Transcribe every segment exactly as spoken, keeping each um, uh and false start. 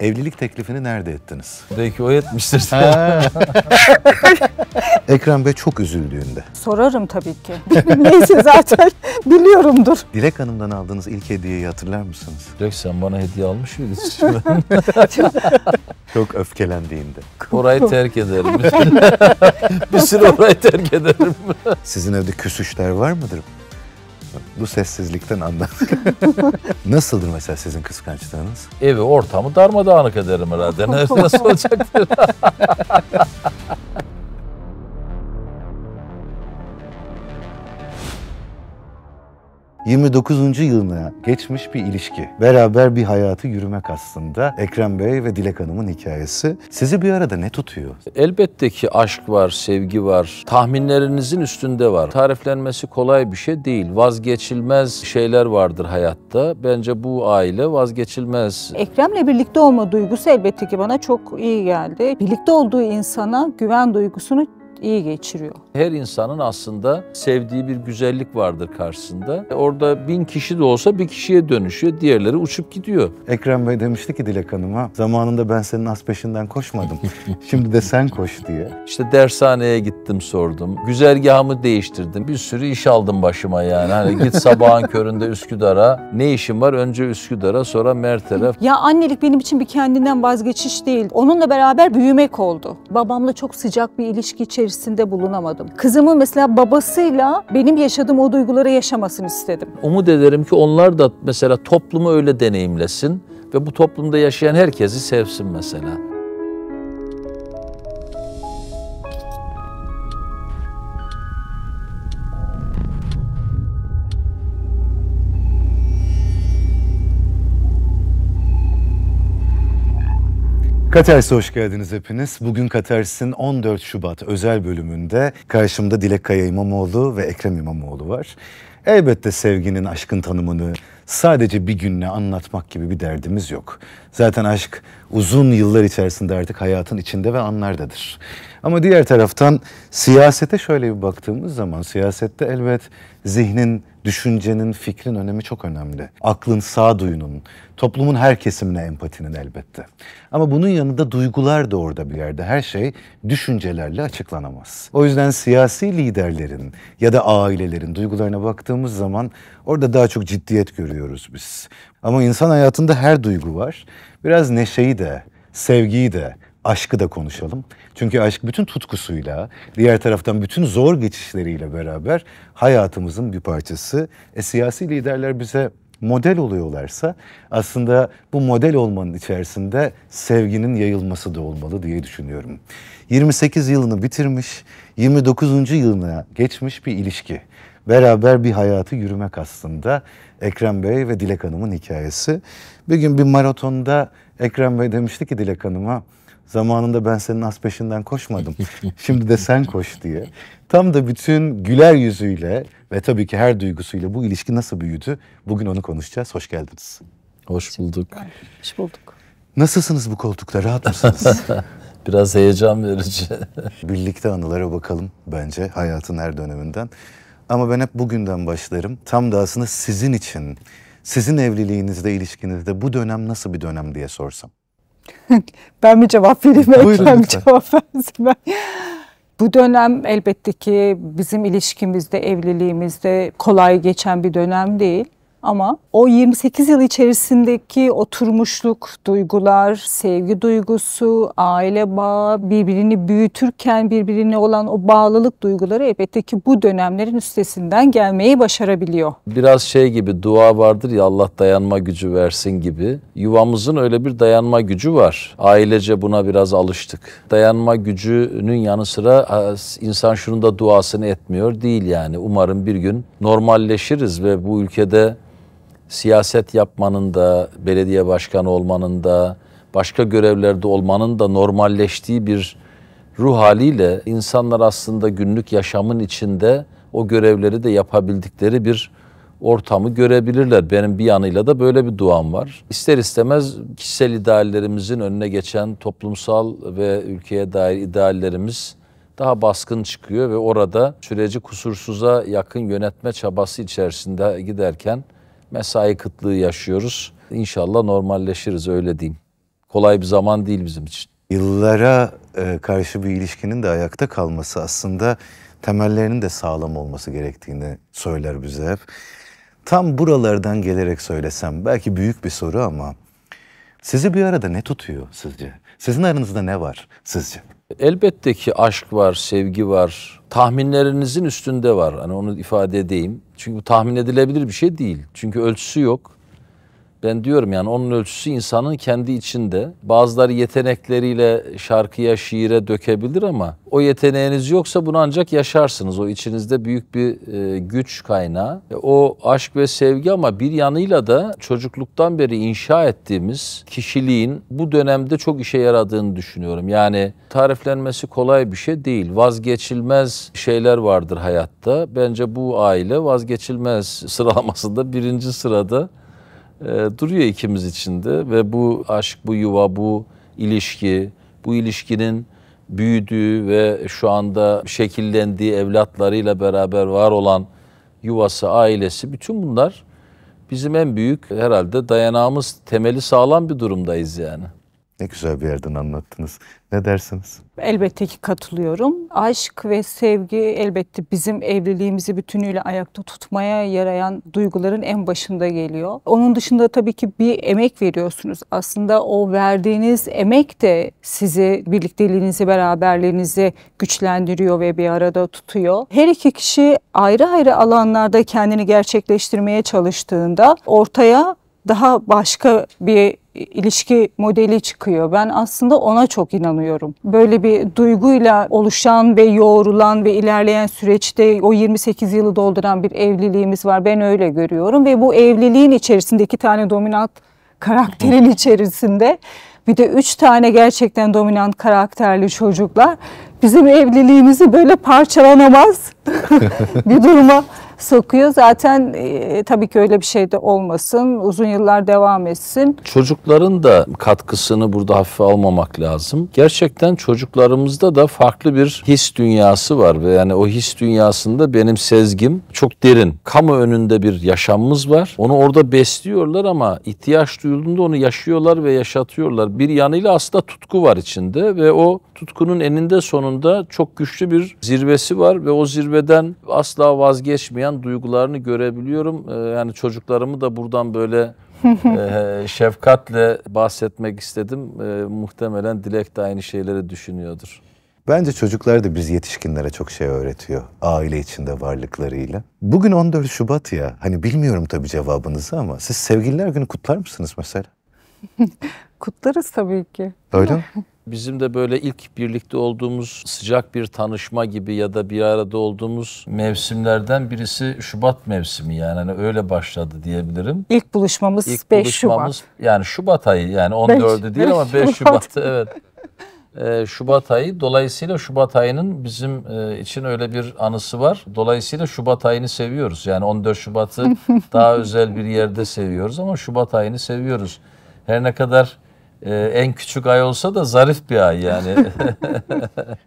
Evlilik teklifini nerede ettiniz? Belki o etmiştir. Ekrem Bey çok üzüldüğünde. Sorarım tabii ki. Neyse zaten biliyorumdur. Dilek Hanım'dan aldığınız ilk hediyeyi hatırlar mısınız? Dilek, sen bana hediye almış mıydın? Çok öfkelendiğinde. Orayı terk ederim. Bir süre orayı terk ederim. Sizin evde küsüşler var mıdır? Bu sessizlikten anladık. Nasıldır mesela sizin kıskançlığınız? Evi, ortamı darmadağınık ederim herhalde. Nasıl olacaktır? yirmi dokuzuncu yılına geçmiş bir ilişki. Beraber bir hayatı yürümek aslında. Ekrem Bey ve Dilek Hanım'ın hikayesi. Sizi bir arada ne tutuyor? Elbette ki aşk var, sevgi var. Tahminlerinizin üstünde var. Tariflenmesi kolay bir şey değil. Vazgeçilmez şeyler vardır hayatta. Bence bu aile vazgeçilmez. Ekrem'le birlikte olma duygusu elbette ki bana çok iyi geldi. Birlikte olduğu insana güven duygusunu iyi geçiriyor. Her insanın aslında sevdiği bir güzellik vardır karşısında. Orada bin kişi de olsa bir kişiye dönüşüyor, diğerleri uçup gidiyor. Ekrem Bey demişti ki Dilek Hanım'a, zamanında ben senin az peşinden koşmadım, şimdi de sen koş diye. İşte dershaneye gittim, sordum, güzergahımı değiştirdim, bir sürü iş aldım başıma yani. Hani git sabahın köründe Üsküdar'a, ne işim var? Önce Üsküdar'a, sonra Mert'e. Ya annelik benim için bir kendinden vazgeçiş değil, onunla beraber büyümek oldu. Babamla çok sıcak bir ilişki içerisinde içerisinde bulunamadım. Kızımın mesela babasıyla benim yaşadığım o duyguları yaşamasını istedim. Umut ederim ki onlar da mesela toplumu öyle deneyimlesin ve bu toplumda yaşayan herkesi sevsin mesela. Katarsis'e hoş geldiniz hepiniz. Bugün Katarsis'in on dört Şubat özel bölümünde karşımda Dilek Kaya İmamoğlu ve Ekrem İmamoğlu var. Elbette sevginin, aşkın tanımını sadece bir günle anlatmak gibi bir derdimiz yok. Zaten aşk uzun yıllar içerisinde artık hayatın içinde ve anlardadır. Ama diğer taraftan siyasete şöyle bir baktığımız zaman, siyasette elbet zihnin, düşüncenin, fikrin önemi çok önemli. Aklın, sağduyunun, toplumun her kesimine empatinin elbette. Ama bunun yanında duygular da orada bir yerde. Her şey düşüncelerle açıklanamaz. O yüzden siyasi liderlerin ya da ailelerin duygularına baktığımız zaman orada daha çok ciddiyet görüyoruz biz. Ama insan hayatında her duygu var. Biraz neşeyi de, sevgiyi de, aşkı da konuşalım. Çünkü aşk bütün tutkusuyla, diğer taraftan bütün zor geçişleriyle beraber hayatımızın bir parçası. E, siyasi liderler bize model oluyorlarsa aslında bu model olmanın içerisinde sevginin yayılması da olmalı diye düşünüyorum. yirmi sekiz yılını bitirmiş, yirmi dokuzuncu yılına geçmiş bir ilişki. Beraber bir hayatı yürümek aslında Ekrem Bey ve Dilek Hanım'ın hikayesi. Bir gün bir maratonda Ekrem Bey demişti ki Dilek Hanım'a, zamanında ben senin az peşinden koşmadım, şimdi de sen koş diye. Tam da bütün güler yüzüyle ve tabii ki her duygusuyla bu ilişki nasıl büyüdü? Bugün onu konuşacağız. Hoş geldiniz. Hoş bulduk. Hoş bulduk. Nasılsınız bu koltukta? Rahat mısınız? Biraz heyecan verici. Birlikte anılara bakalım bence hayatın her döneminden. Ama ben hep bugünden başlarım. Tam da aslında sizin için, sizin evliliğinizde, ilişkinizde bu dönem nasıl bir dönem diye sorsam. Ben mi cevap vereyim? Buyurun, ben mi cevap vereyim? Bu dönem elbette ki bizim ilişkimizde, evliliğimizde kolay geçen bir dönem değil. Ama o yirmi sekiz yıl içerisindeki oturmuşluk, duygular, sevgi duygusu, aile bağı, birbirini büyütürken birbirine olan o bağlılık duyguları elbette ki bu dönemlerin üstesinden gelmeyi başarabiliyor. Biraz şey gibi, dua vardır ya, Allah dayanma gücü versin gibi. Yuvamızın öyle bir dayanma gücü var. Ailece buna biraz alıştık. Dayanma gücünün yanı sıra insan şunun da duasını etmiyor değil yani. Umarım bir gün normalleşiriz ve bu ülkede siyaset yapmanın da, belediye başkanı olmanın da, başka görevlerde olmanın da normalleştiği bir ruh haliyle insanlar aslında günlük yaşamın içinde o görevleri de yapabildikleri bir ortamı görebilirler. Benim bir yanıyla da böyle bir duam var. İster istemez kişisel ideallerimizin önüne geçen toplumsal ve ülkeye dair ideallerimiz daha baskın çıkıyor ve orada süreci kusursuza yakın yönetme çabası içerisinde giderken mesai kıtlığı yaşıyoruz. İnşallah normalleşiriz, öyle diyeyim. kolay bir zaman değil bizim için. Yıllara karşı bir ilişkinin de ayakta kalması aslında temellerinin de sağlam olması gerektiğini söyler bize hep. Tam buralardan gelerek söylesem belki büyük bir soru ama sizi bir arada ne tutuyor sizce? Sizin aranızda ne var sizce? Elbette ki aşk var, sevgi var. Tahminlerinizin üstünde var. Hani onu ifade edeyim. Çünkü bu tahmin edilebilir bir şey değil. Çünkü ölçüsü yok. Ben diyorum yani onun ölçüsü insanın kendi içinde. Bazıları yetenekleriyle şarkıya, şiire dökebilir ama o yeteneğiniz yoksa bunu ancak yaşarsınız. O içinizde büyük bir e, güç kaynağı. E, o aşk ve sevgi ama bir yanıyla da çocukluktan beri inşa ettiğimiz kişiliğin bu dönemde çok işe yaradığını düşünüyorum. Yani tariflenmesi kolay bir şey değil. Vazgeçilmez şeyler vardır hayatta. Bence bu aile vazgeçilmez sıralamasında birinci sırada duruyor ikimiz içinde ve bu aşk, bu yuva, bu ilişki, bu ilişkinin büyüdüğü ve şu anda şekillendiği evlatlarıyla beraber var olan yuvası, ailesi, bütün bunlar bizim en büyük herhalde dayanağımız, temeli sağlam bir durumdayız yani. Ne güzel bir yerden anlattınız. Ne dersiniz? Elbette ki katılıyorum. Aşk ve sevgi elbette bizim evliliğimizi bütünüyle ayakta tutmaya yarayan duyguların en başında geliyor. Onun dışında tabii ki bir emek veriyorsunuz. Aslında o verdiğiniz emek de sizi, birlikteliğinizi, beraberliğinizi güçlendiriyor ve bir arada tutuyor. Her iki kişi ayrı ayrı alanlarda kendini gerçekleştirmeye çalıştığında ortaya daha başka bir ilişki modeli çıkıyor. Ben aslında ona çok inanıyorum. Böyle bir duyguyla oluşan ve yoğrulan ve ilerleyen süreçte o yirmi sekiz yılı dolduran bir evliliğimiz var. Ben öyle görüyorum ve bu evliliğin içerisinde iki tane dominant karakterin içerisinde bir de üç tane gerçekten dominant karakterli çocuklar bizim evliliğimizi böyle parçalanamaz bir duruma sokuyor. Zaten e, tabii ki öyle bir şey de olmasın. Uzun yıllar devam etsin. Çocukların da katkısını burada hafife almamak lazım. Gerçekten çocuklarımızda da farklı bir his dünyası var. Ve yani o his dünyasında benim sezgim çok derin. Kamu önünde bir yaşamımız var. Onu orada besliyorlar ama ihtiyaç duyulduğunda onu yaşıyorlar ve yaşatıyorlar. Bir yanıyla aslında tutku var içinde ve o tutkunun eninde sonunda çok güçlü bir zirvesi var ve o zirveden asla vazgeçmeyen duygularını görebiliyorum. Yani çocuklarımı da buradan böyle e, şefkatle bahsetmek istedim. E, muhtemelen Dilek de aynı şeyleri düşünüyordur. Bence çocuklar da biz yetişkinlere çok şey öğretiyor. Aile içinde varlıklarıyla. Bugün on dört Şubat ya. Hani bilmiyorum tabii cevabınızı ama siz Sevgililer Günü kutlar mısınız mesela? Kutlarız tabii ki. Öyle mi? Bizim de böyle ilk birlikte olduğumuz sıcak bir tanışma gibi ya da bir arada olduğumuz mevsimlerden birisi Şubat mevsimi yani, yani öyle başladı diyebilirim. İlk buluşmamız ilk beş buluşmamız, Şubat. Yani Şubat ayı yani on dördü değil ama beş Şubat evet. Ee, Şubat ayı, dolayısıyla Şubat ayının bizim e, için öyle bir anısı var. Dolayısıyla Şubat ayını seviyoruz yani on dört Şubat'ı daha özel bir yerde seviyoruz ama Şubat ayını seviyoruz. Her ne kadar Ee, en küçük ay olsa da zarif bir ay yani.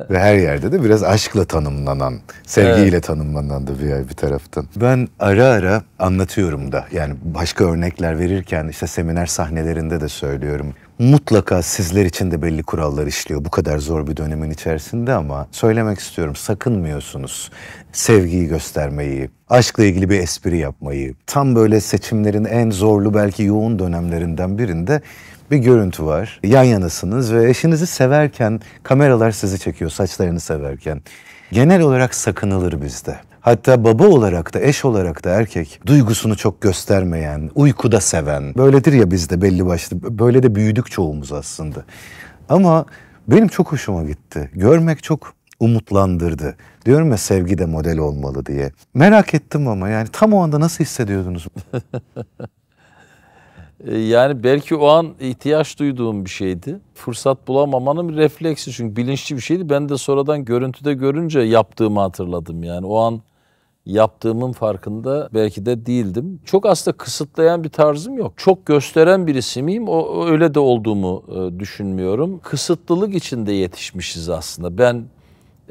Ve her yerde de biraz aşkla tanımlanan, sevgiyle evet, tanımlanan da bir ay bir taraftan. Ben ara ara anlatıyorum da yani başka örnekler verirken işte seminer sahnelerinde de söylüyorum. Mutlaka sizler için de belli kurallar işliyor bu kadar zor bir dönemin içerisinde ama söylemek istiyorum, sakınmıyorsunuz sevgiyi göstermeyi, aşkla ilgili bir espri yapmayı. Tam böyle seçimlerin en zorlu belki yoğun dönemlerinden birinde bir görüntü var. Yan yanasınız ve eşinizi severken kameralar sizi çekiyor, saçlarını severken. Genel olarak sakınılır bizde. Hatta baba olarak da, eş olarak da erkek duygusunu çok göstermeyen, uykuda seven. Böyledir ya bizde belli başlı. Böyle de büyüdük çoğumuz aslında. Ama benim çok hoşuma gitti. Görmek çok umutlandırdı. Diyorum ya sevgi de model olmalı diye. Merak ettim ama yani tam o anda nasıl hissediyordunuz? Yani belki o an ihtiyaç duyduğum bir şeydi. Fırsat bulamamanın bir refleksi çünkü bilinçli bir şeydi. Ben de sonradan görüntüde görünce yaptığımı hatırladım. Yani o an yaptığımın farkında belki de değildim. Çok aslında kısıtlayan bir tarzım yok. Çok gösteren birisi miyim? O öyle de olduğumu düşünmüyorum. Kısıtlılık içinde yetişmişiz aslında. Ben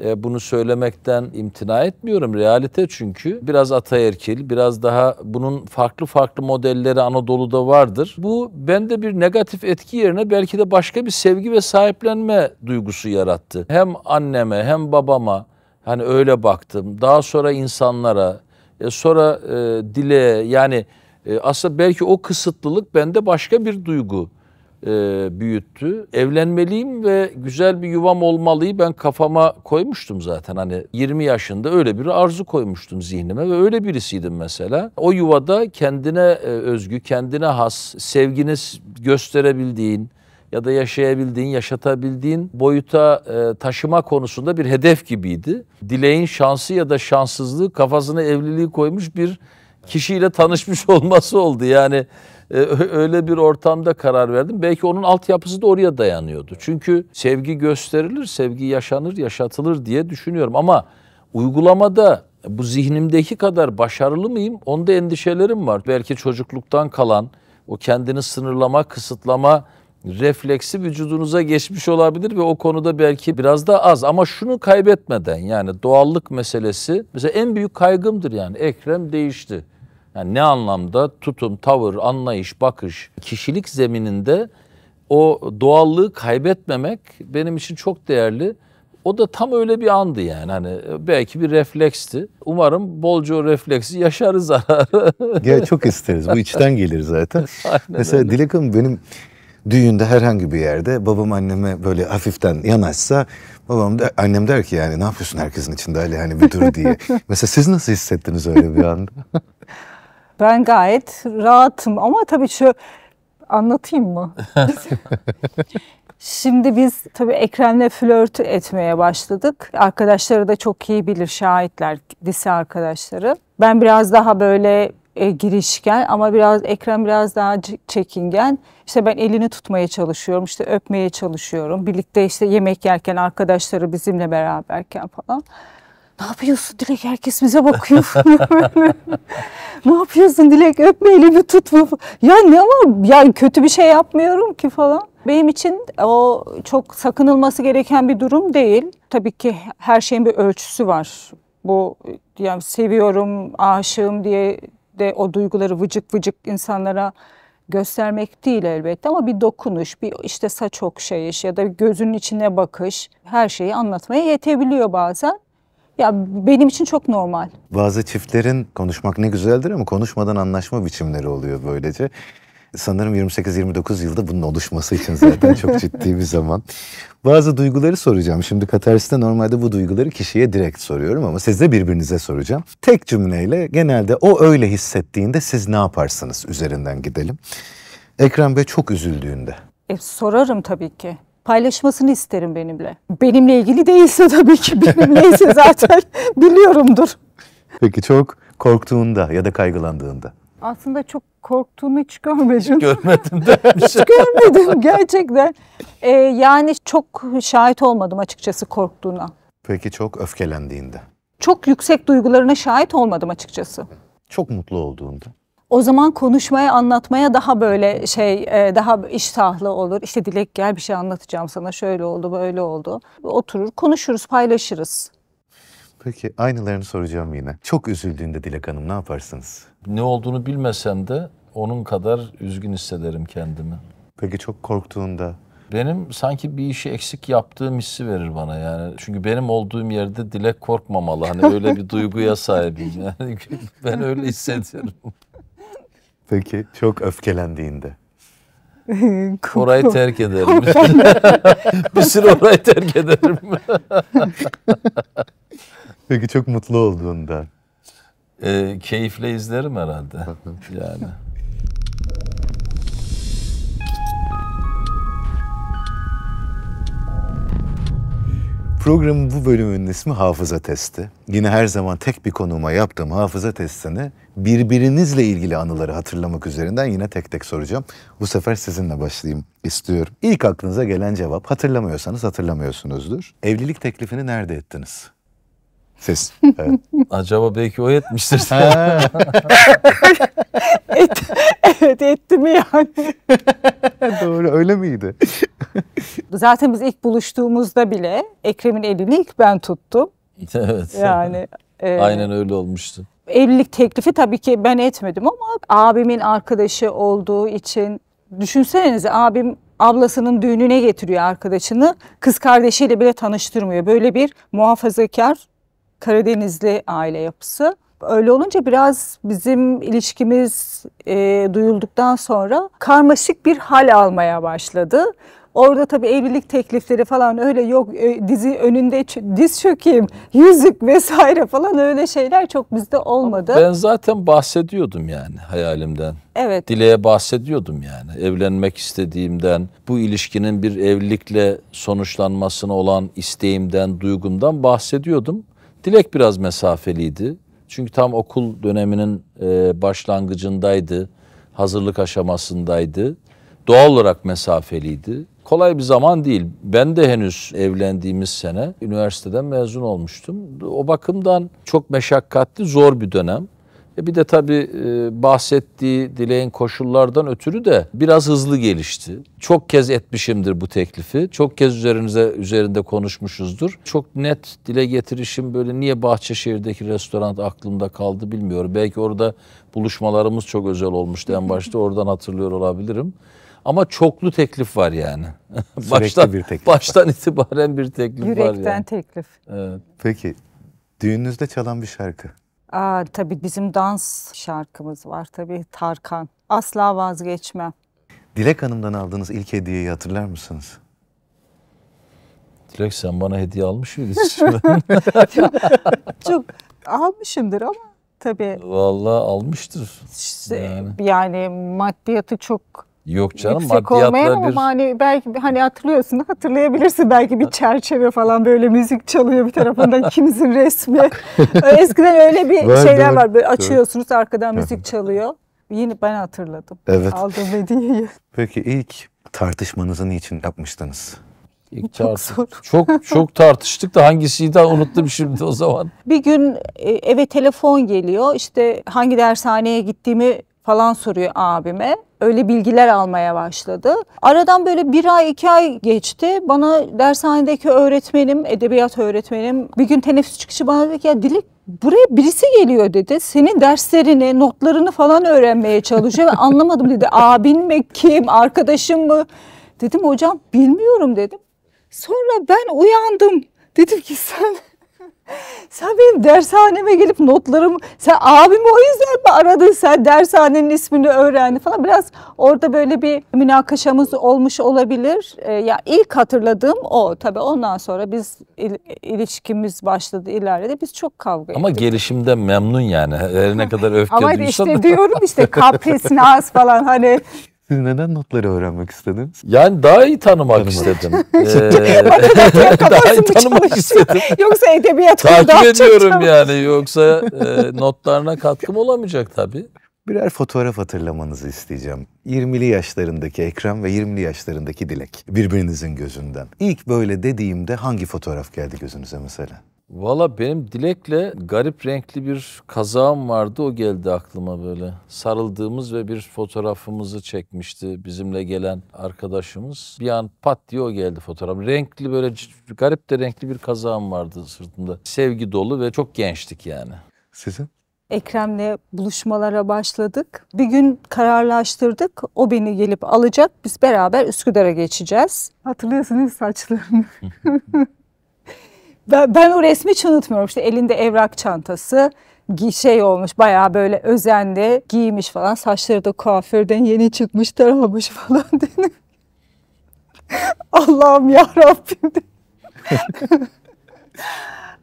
e, bunu söylemekten imtina etmiyorum. Realite çünkü. Biraz ataerkil, biraz daha bunun farklı farklı modelleri Anadolu'da vardır. Bu bende bir negatif etki yerine belki de başka bir sevgi ve sahiplenme duygusu yarattı. Hem anneme hem babama hani öyle baktım. Daha sonra insanlara, e, sonra e, Dilek'e, yani e, aslında belki o kısıtlılık bende başka bir duygu büyüttü. Evlenmeliyim ve güzel bir yuvam olmalıyı ben kafama koymuştum zaten. Hani yirmi yaşında öyle bir arzu koymuştum zihnime ve öyle birisiydim mesela. O yuvada kendine özgü, kendine has, sevgini gösterebildiğin ya da yaşayabildiğin, yaşatabildiğin boyuta taşıma konusunda bir hedef gibiydi. Dilek'in şansı ya da şanssızlığı kafasına evliliği koymuş bir kişiyle tanışmış olması oldu. Yani öyle bir ortamda karar verdim. Belki onun altyapısı da oraya dayanıyordu. Çünkü sevgi gösterilir, sevgi yaşanır, yaşatılır diye düşünüyorum. Ama uygulamada bu zihnimdeki kadar başarılı mıyım? Onda endişelerim var. Belki çocukluktan kalan o kendini sınırlama, kısıtlama refleksi vücudunuza geçmiş olabilir ve o konuda belki biraz da az. Ama şunu kaybetmeden, yani doğallık meselesi mesela en büyük kaygımdır yani. Ekrem değişti. Yani ne anlamda? Tutum, tavır, anlayış, bakış, kişilik zemininde o doğallığı kaybetmemek benim için çok değerli. O da tam öyle bir andı yani. Hani belki bir refleksti. Umarım bolca o refleksi yaşarız ara. Ya çok isteriz. Bu içten gelir zaten. Mesela öyle. Dilek Hanım benim düğünde herhangi bir yerde babam anneme böyle hafiften yanaşsa babam da, annem der ki yani ne yapıyorsun herkesin içinde Ali, hani bir dur diye. Mesela siz nasıl hissettiniz öyle bir anda? Ben gayet rahatım ama tabii şu, anlatayım mı? Şimdi biz tabii Ekrem'le flört etmeye başladık. Arkadaşları da çok iyi bilir, şahitler, lise arkadaşları. Ben biraz daha böyle e, girişken ama biraz Ekrem biraz daha çekingen. İşte ben elini tutmaya çalışıyorum, işte öpmeye çalışıyorum. Birlikte işte yemek yerken, arkadaşları bizimle beraberken falan. Ne yapıyorsun Dilek? Herkes bize bakıyor. Ne yapıyorsun Dilek? Öpme, elimi tutma. Ya ne var? Ya kötü bir şey yapmıyorum ki falan. Benim için o çok sakınılması gereken bir durum değil. Tabii ki her şeyin bir ölçüsü var. Bu yani seviyorum, aşığım diye de o duyguları vıcık vıcık insanlara göstermek değil elbette ama bir dokunuş, bir işte saç okşayış ya da gözünün içine bakış her şeyi anlatmaya yetebiliyor bazen. Ya benim için çok normal. Bazı çiftlerin konuşmak ne güzeldir ama konuşmadan anlaşma biçimleri oluyor böylece. Sanırım yirmi sekiz yirmi dokuz yılda bunun oluşması için zaten çok ciddi bir zaman. Bazı duyguları soracağım. Şimdi Katarsis'te normalde bu duyguları kişiye direkt soruyorum ama siz de birbirinize soracağım. Tek cümleyle genelde o öyle hissettiğinde siz ne yaparsınız üzerinden gidelim. Ekrem Bey çok üzüldüğünde. E, sorarım tabii ki. Paylaşmasını isterim benimle. Benimle ilgili değilse tabii ki, benimleyse zaten biliyorumdur. Peki çok korktuğunda ya da kaygılandığında? Aslında çok korktuğunu hiç görmedim. Hiç görmedim de. Hiç görmedim gerçekten. Ee, yani çok şahit olmadım açıkçası korktuğuna. Peki çok öfkelendiğinde? Çok yüksek duygularına şahit olmadım açıkçası. Çok mutlu olduğunda? O zaman konuşmaya, anlatmaya daha böyle şey, daha iştahlı olur. İşte Dilek gel bir şey anlatacağım sana, şöyle oldu, böyle oldu. Oturur, konuşuruz, paylaşırız. Peki aynılarını soracağım yine. Çok üzüldüğünde Dilek Hanım ne yaparsınız? Ne olduğunu bilmesem de onun kadar üzgün hissederim kendimi. Peki çok korktuğunda? Benim sanki bir işi eksik yaptığım hissi verir bana yani. Çünkü benim olduğum yerde Dilek korkmamalı. Hani öyle bir duyguya sahibim. Yani ben öyle hissediyorum. Peki çok öfkelendiğinde? Orayı terk ederim. Bir süre orayı terk ederim. Peki çok mutlu olduğunda? E, keyifle izlerim herhalde. Yani. Programın bu bölümünün ismi hafıza testi. Yine her zaman tek bir konuğuma yaptığım hafıza testini birbirinizle ilgili anıları hatırlamak üzerinden yine tek tek soracağım. Bu sefer sizinle başlayayım istiyorum. İlk aklınıza gelen cevap, hatırlamıyorsanız hatırlamıyorsunuzdur. Evlilik teklifini nerede ettiniz? Siz. Evet. Acaba belki o etmiştir. Et, evet etti mi yani? Doğru, öyle miydi? Zaten biz ilk buluştuğumuzda bile Ekrem'in elini ilk ben tuttum. Evet. Yani e, aynen öyle olmuştu. Evlilik teklifi tabii ki ben etmedim ama abimin arkadaşı olduğu için, düşünsenize abim ablasının düğününe getiriyor arkadaşını, kız kardeşiyle bile tanıştırmıyor. Böyle bir muhafazakar Karadenizli aile yapısı. Öyle olunca biraz bizim ilişkimiz e, duyulduktan sonra karmaşık bir hal almaya başladı. Orada tabii evlilik teklifleri falan öyle yok, dizi önünde diz çökeyim, yüzük vesaire falan öyle şeyler çok bizde olmadı. Ben zaten bahsediyordum yani hayalimden. Evet. Dilek'e bahsediyordum yani evlenmek istediğimden, bu ilişkinin bir evlilikle sonuçlanmasına olan isteğimden, duygumdan bahsediyordum. Dilek biraz mesafeliydi. Çünkü tam okul döneminin başlangıcındaydı, hazırlık aşamasındaydı. Doğal olarak mesafeliydi. Kolay bir zaman değil. Ben de henüz evlendiğimiz sene üniversiteden mezun olmuştum. O bakımdan çok meşakkatli, zor bir dönem. E bir de tabii bahsettiği Dilek'in koşullardan ötürü de biraz hızlı gelişti. Çok kez etmişimdir bu teklifi. Çok kez üzerinize üzerinde konuşmuşuzdur. Çok net dile getirişim böyle, niye Bahçeşehir'deki restoran aklımda kaldı bilmiyorum. Belki orada buluşmalarımız çok özel olmuştu en başta. Oradan hatırlıyor olabilirim. Ama çoklu teklif var yani. baştan, bir teklif baştan var. itibaren bir teklif Yürekten var. Yürekten yani. teklif. Evet. Peki düğününüzde çalan bir şarkı? Aa, tabii bizim dans şarkımız var tabii, Tarkan. Asla Vazgeçmem. Dilek Hanım'dan aldığınız ilk hediyeyi hatırlar mısınız? Dilek, sen bana hediye almış mıydın? çok, çok almışımdır ama tabii. Vallahi almıştır. Yani, yani maddiyatı çok... Yok canım, maddiyatla bir... Ama hani belki hani hatırlıyorsun, hatırlayabilirsin belki bir çerçeve falan, böyle müzik çalıyor bir tarafından kimizin resmi. Eskiden öyle bir ben şeyler de, var, böyle açıyorsunuz arkadan müzik çalıyor. Yine ben hatırladım. Evet. Aldım hediyeyi. Peki ilk tartışmanızı niçin yapmıştınız? İlk çok zor. Çok, çok tartıştık da hangisiydi daha unuttum şimdi o zaman. Bir gün eve telefon geliyor, işte hangi dershaneye gittiğimi falan soruyor abime. Öyle bilgiler almaya başladı. Aradan böyle bir ay, iki ay geçti. Bana dershanedeki öğretmenim, edebiyat öğretmenim bir gün teneffüs çıkışı bana dedi ki, ya Dilek, buraya birisi geliyor dedi. Senin derslerini, notlarını falan öğrenmeye çalışıyor. Ben anlamadım dedi. Abin mi, kim, arkadaşım mı? Dedim hocam bilmiyorum dedim. Sonra ben uyandım. Dedim ki sen... Sen benim dershaneme gelip notlarım, sen abimi o yüzden mi aradın, sen dershanenin ismini öğrendin falan. Biraz orada böyle bir münakaşamız olmuş olabilir. Ee, ya ilk hatırladığım o tabii, ondan sonra biz il, ilişkimiz başladı, ilerledi, biz çok kavga ettik. Ama gelişimden memnun yani, her ne kadar öfke duysan. Ama işte diyorum işte kapris, naz falan hani. Siz neden notları öğrenmek istediniz? Yani daha iyi tanımak, tanımak. istedim. ee, daha iyi tanımak istedim. Yoksa edebiyat takip ediyorum yani. Yoksa e, notlarına katkım olamayacak tabii. Birer fotoğraf hatırlamanızı isteyeceğim. yirmili yaşlarındaki Ekrem ve yirmili yaşlarındaki Dilek. Birbirinizin gözünden. İlk böyle dediğimde hangi fotoğraf geldi gözünüze mesela? Valla benim Dilek'le garip renkli bir kazağım vardı, o geldi aklıma böyle. Sarıldığımız ve bir fotoğrafımızı çekmişti bizimle gelen arkadaşımız. Bir an pat diye o geldi fotoğraf. Renkli, böyle garip de renkli bir kazağım vardı sırtımda. Sevgi dolu ve çok gençtik yani. Sizin? Ekrem'le buluşmalara başladık. Bir gün kararlaştırdık. O beni gelip alacak. Biz beraber Üsküdar'a geçeceğiz. Hatırlıyorsunuz saçlarını. Ben, ben o resmi hiç unutmuyorum. İşte elinde evrak çantası, şey olmuş, bayağı böyle özenli giymiş falan. Saçları da kuaförden yeni çıkmış, taramış falan dedim. Allah'ım yarabbim dedim.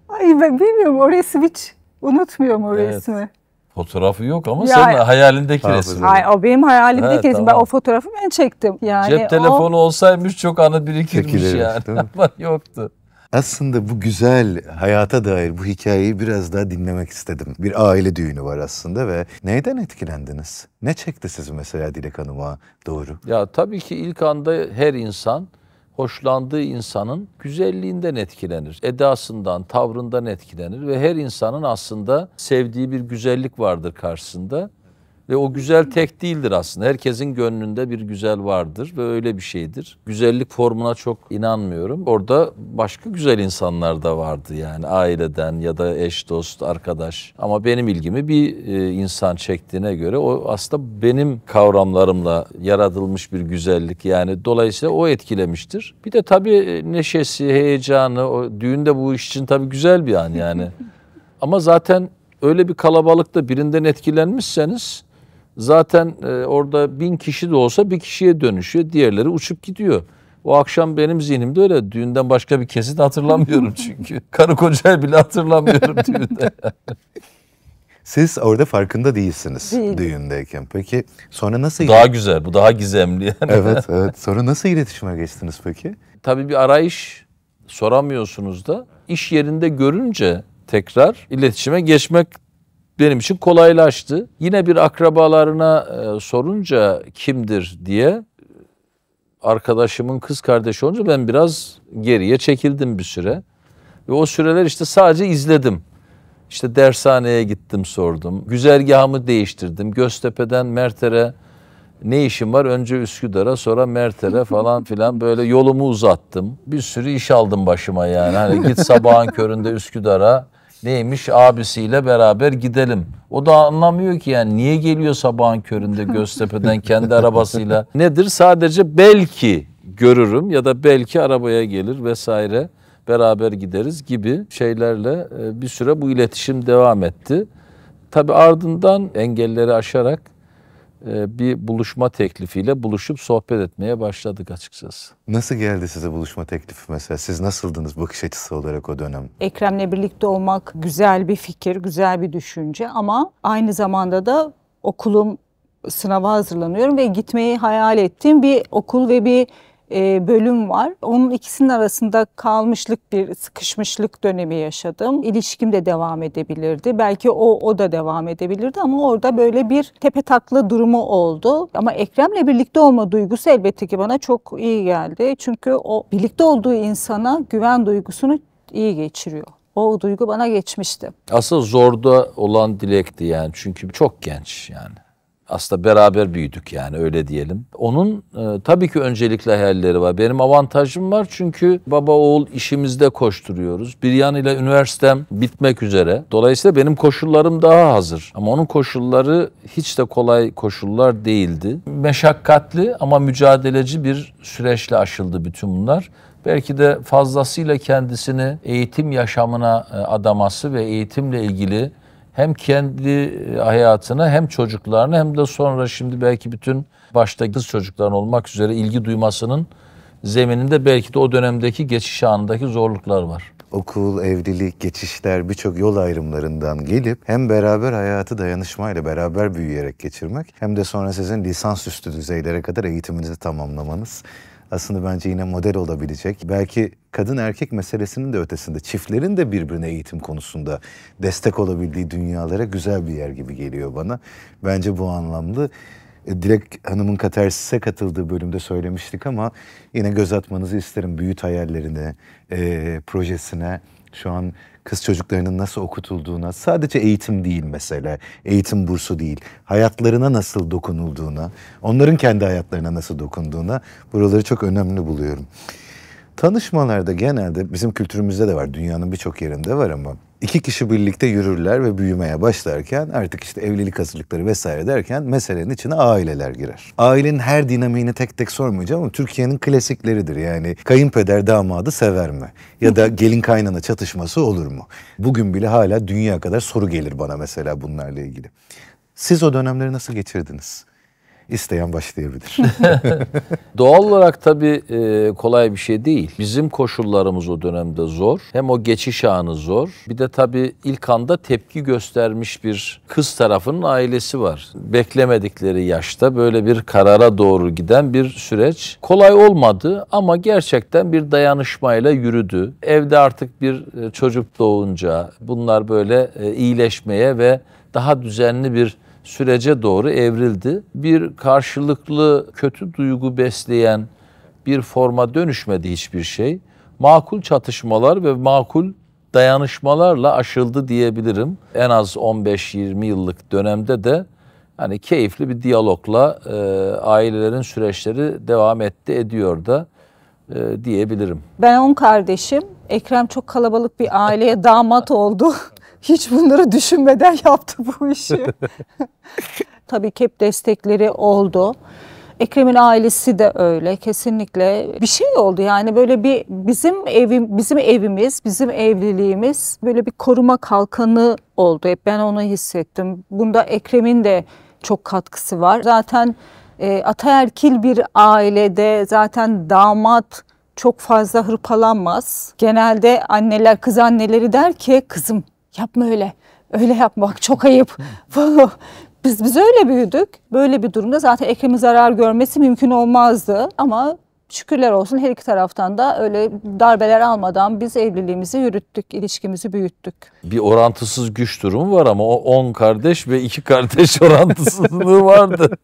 Ay ben bilmiyorum, o resmi hiç unutmuyorum o evet. resmi. Fotoğrafı yok ama ya, senin hayalindeki resim. Hayır, o benim hayalimdeki evet, resim. Tamam. Ben o fotoğrafı ben çektim. Yani cep telefonu o... olsaymış çok anı birikirmiş Çekiliriz, yani. Ama yoktu. Aslında bu güzel hayata dair bu hikayeyi biraz daha dinlemek istedim. Bir aile düğünü var aslında ve neyden etkilendiniz? Ne çekti sizi mesela Dilek Hanım'a doğru? Ya tabii ki ilk anda her insan hoşlandığı insanın güzelliğinden etkilenir. Edasından, tavrından etkilenir ve her insanın aslında sevdiği bir güzellik vardır karşısında. Ve o güzel tek değildir aslında. Herkesin gönlünde bir güzel vardır ve öyle bir şeydir. Güzellik formuna çok inanmıyorum. Orada başka güzel insanlar da vardı yani, aileden ya da eş, dost, arkadaş. Ama benim ilgimi bir insan çektiğine göre o aslında benim kavramlarımla yaratılmış bir güzellik. Yani dolayısıyla o etkilemiştir. Bir de tabii neşesi, heyecanı, o düğün de bu iş için tabii güzel bir an yani. Ama zaten öyle bir kalabalıkta birinden etkilenmişseniz zaten orada bin kişi de olsa bir kişiye dönüşüyor. Diğerleri uçup gidiyor. O akşam benim zihnimde öyle. Düğünden başka bir kesit hatırlamıyorum çünkü. Karı kocayı bile hatırlamıyorum düğünde. Siz orada farkında değilsiniz Değil. düğündeyken. Peki sonra nasıl... Daha güzel, bu daha gizemli yani. Evet, evet. Sonra nasıl iletişime geçtiniz peki? Tabii bir arayış, soramıyorsunuz da. İş yerinde görünce tekrar iletişime geçmek benim için kolaylaştı. Yine bir akrabalarına e, sorunca kimdir diye, arkadaşımın kız kardeşi olunca ben biraz geriye çekildim bir süre. Ve o süreler işte sadece izledim. İşte dershaneye gittim, sordum. Güzergahımı değiştirdim. Göztepe'den Merter'e ne işim var? Önce Üsküdar'a, sonra Merter'e falan filan, böyle yolumu uzattım. Bir sürü iş aldım başıma yani. Hani git sabahın köründe Üsküdar'a. Neymiş, abisiyle beraber gidelim. O da anlamıyor ki yani niye geliyor sabahın köründe Göztepe'den kendi arabasıyla. Nedir? Sadece belki görürüm ya da belki arabaya gelir vesaire, beraber gideriz gibi şeylerle bir süre bu iletişim devam etti. Tabii ardından engelleri aşarak bir buluşma teklifiyle buluşup sohbet etmeye başladık açıkçası. Nasıl geldi size buluşma teklifi mesela? Siz nasıldınız bakış açısı olarak o dönem? Ekrem'le birlikte olmak güzel bir fikir, güzel bir düşünce ama aynı zamanda da okulum, sınava hazırlanıyorum ve gitmeyi hayal ettiğim bir okul ve bir bölüm var. Onun ikisinin arasında kalmışlık, bir sıkışmışlık dönemi yaşadım. İlişkim de devam edebilirdi. Belki o, o da devam edebilirdi ama orada böyle bir tepetaklı durumu oldu. Ama Ekrem'le birlikte olma duygusu elbette ki bana çok iyi geldi. Çünkü o birlikte olduğu insana güven duygusunu iyi geçiriyor. O duygu bana geçmişti. Asıl zorda olan Dilek'ti yani. Çünkü çok genç yani. Aslında beraber büyüdük yani, öyle diyelim. Onun e, tabii ki öncelikli hayalleri var. Benim avantajım var çünkü baba oğul işimizde koşturuyoruz. Bir yanıyla üniversitem bitmek üzere. Dolayısıyla benim koşullarım daha hazır. Ama onun koşulları hiç de kolay koşullar değildi. Meşakkatli ama mücadeleci bir süreçle aşıldı bütün bunlar. Belki de fazlasıyla kendisini eğitim yaşamına adaması ve eğitimle ilgili hem kendi hayatına hem çocuklarına hem de sonra şimdi belki bütün başta kız çocukların olmak üzere ilgi duymasının zemininde belki de o dönemdeki geçiş anındaki zorluklar var. Okul, evlilik, geçişler, birçok yol ayrımlarından gelip hem beraber hayatı dayanışmayla beraber büyüyerek geçirmek hem de sonra sizin lisansüstü düzeylere kadar eğitiminizi tamamlamanız aslında bence yine model olabilecek. Belki kadın erkek meselesinin de ötesinde çiftlerin de birbirine eğitim konusunda destek olabildiği dünyalara güzel bir yer gibi geliyor bana. Bence bu anlamlı. Dilek Hanım'ın Katarsis'e katıldığı bölümde söylemiştik ama yine göz atmanızı isterim büyüt hayallerine, e, projesine. Şu an kız çocuklarının nasıl okutulduğuna, sadece eğitim değil mesela, eğitim bursu değil, hayatlarına nasıl dokunulduğuna, onların kendi hayatlarına nasıl dokunduğuna, buraları çok önemli buluyorum. Tanışmalarda genelde, bizim kültürümüzde de var, dünyanın birçok yerinde var ama iki kişi birlikte yürürler ve büyümeye başlarken artık işte evlilik hazırlıkları vesaire derken meselenin içine aileler girer. Ailenin her dinamiğini tek tek sormayacağım ama Türkiye'nin klasikleridir yani, kayınpeder damadı sever mi? Ya da gelin kaynana çatışması olur mu? Bugün bile hala dünya kadar soru gelir bana mesela bunlarla ilgili. Siz o dönemleri nasıl geçirdiniz? İsteyen başlayabilir. Doğal olarak tabii kolay bir şey değil. Bizim koşullarımız o dönemde zor. Hem o geçiş anı zor. Bir de tabii ilk anda tepki göstermiş bir kız tarafının ailesi var. Beklemedikleri yaşta böyle bir karara doğru giden bir süreç. Kolay olmadı ama gerçekten bir dayanışmayla yürüdü. Evde artık bir çocuk doğunca bunlar böyle iyileşmeye ve daha düzenli bir sürece doğru evrildi. Bir karşılıklı kötü duygu besleyen bir forma dönüşmedi hiçbir şey. Makul çatışmalar ve makul dayanışmalarla aşıldı diyebilirim. En az on beş yirmi yıllık dönemde de hani keyifli bir diyalogla e, ailelerin süreçleri devam etti, ediyor da e, diyebilirim. Ben on kardeşim. Ekrem çok kalabalık bir aileye damat oldu. Hiç bunları düşünmeden yaptı bu işi. Tabii ki hep destekleri oldu. Ekrem'in ailesi de öyle, kesinlikle bir şey oldu yani, böyle bir bizim evim, bizim evimiz, bizim evliliğimiz böyle bir koruma kalkanı oldu. Hep ben onu hissettim. Bunda Ekrem'in de çok katkısı var. Zaten e, ataerkil bir ailede zaten damat çok fazla hırpalanmaz. Genelde anneler, kız anneleri der ki kızım yapma öyle, öyle yapma bak çok ayıp. Biz, biz öyle büyüdük. Böyle bir durumda zaten Ekrem'in zarar görmesi mümkün olmazdı. Ama şükürler olsun her iki taraftan da öyle darbeler almadan biz evliliğimizi yürüttük, ilişkimizi büyüttük. Bir orantısız güç durumu var ama o on kardeş ve iki kardeş orantısızlığı vardı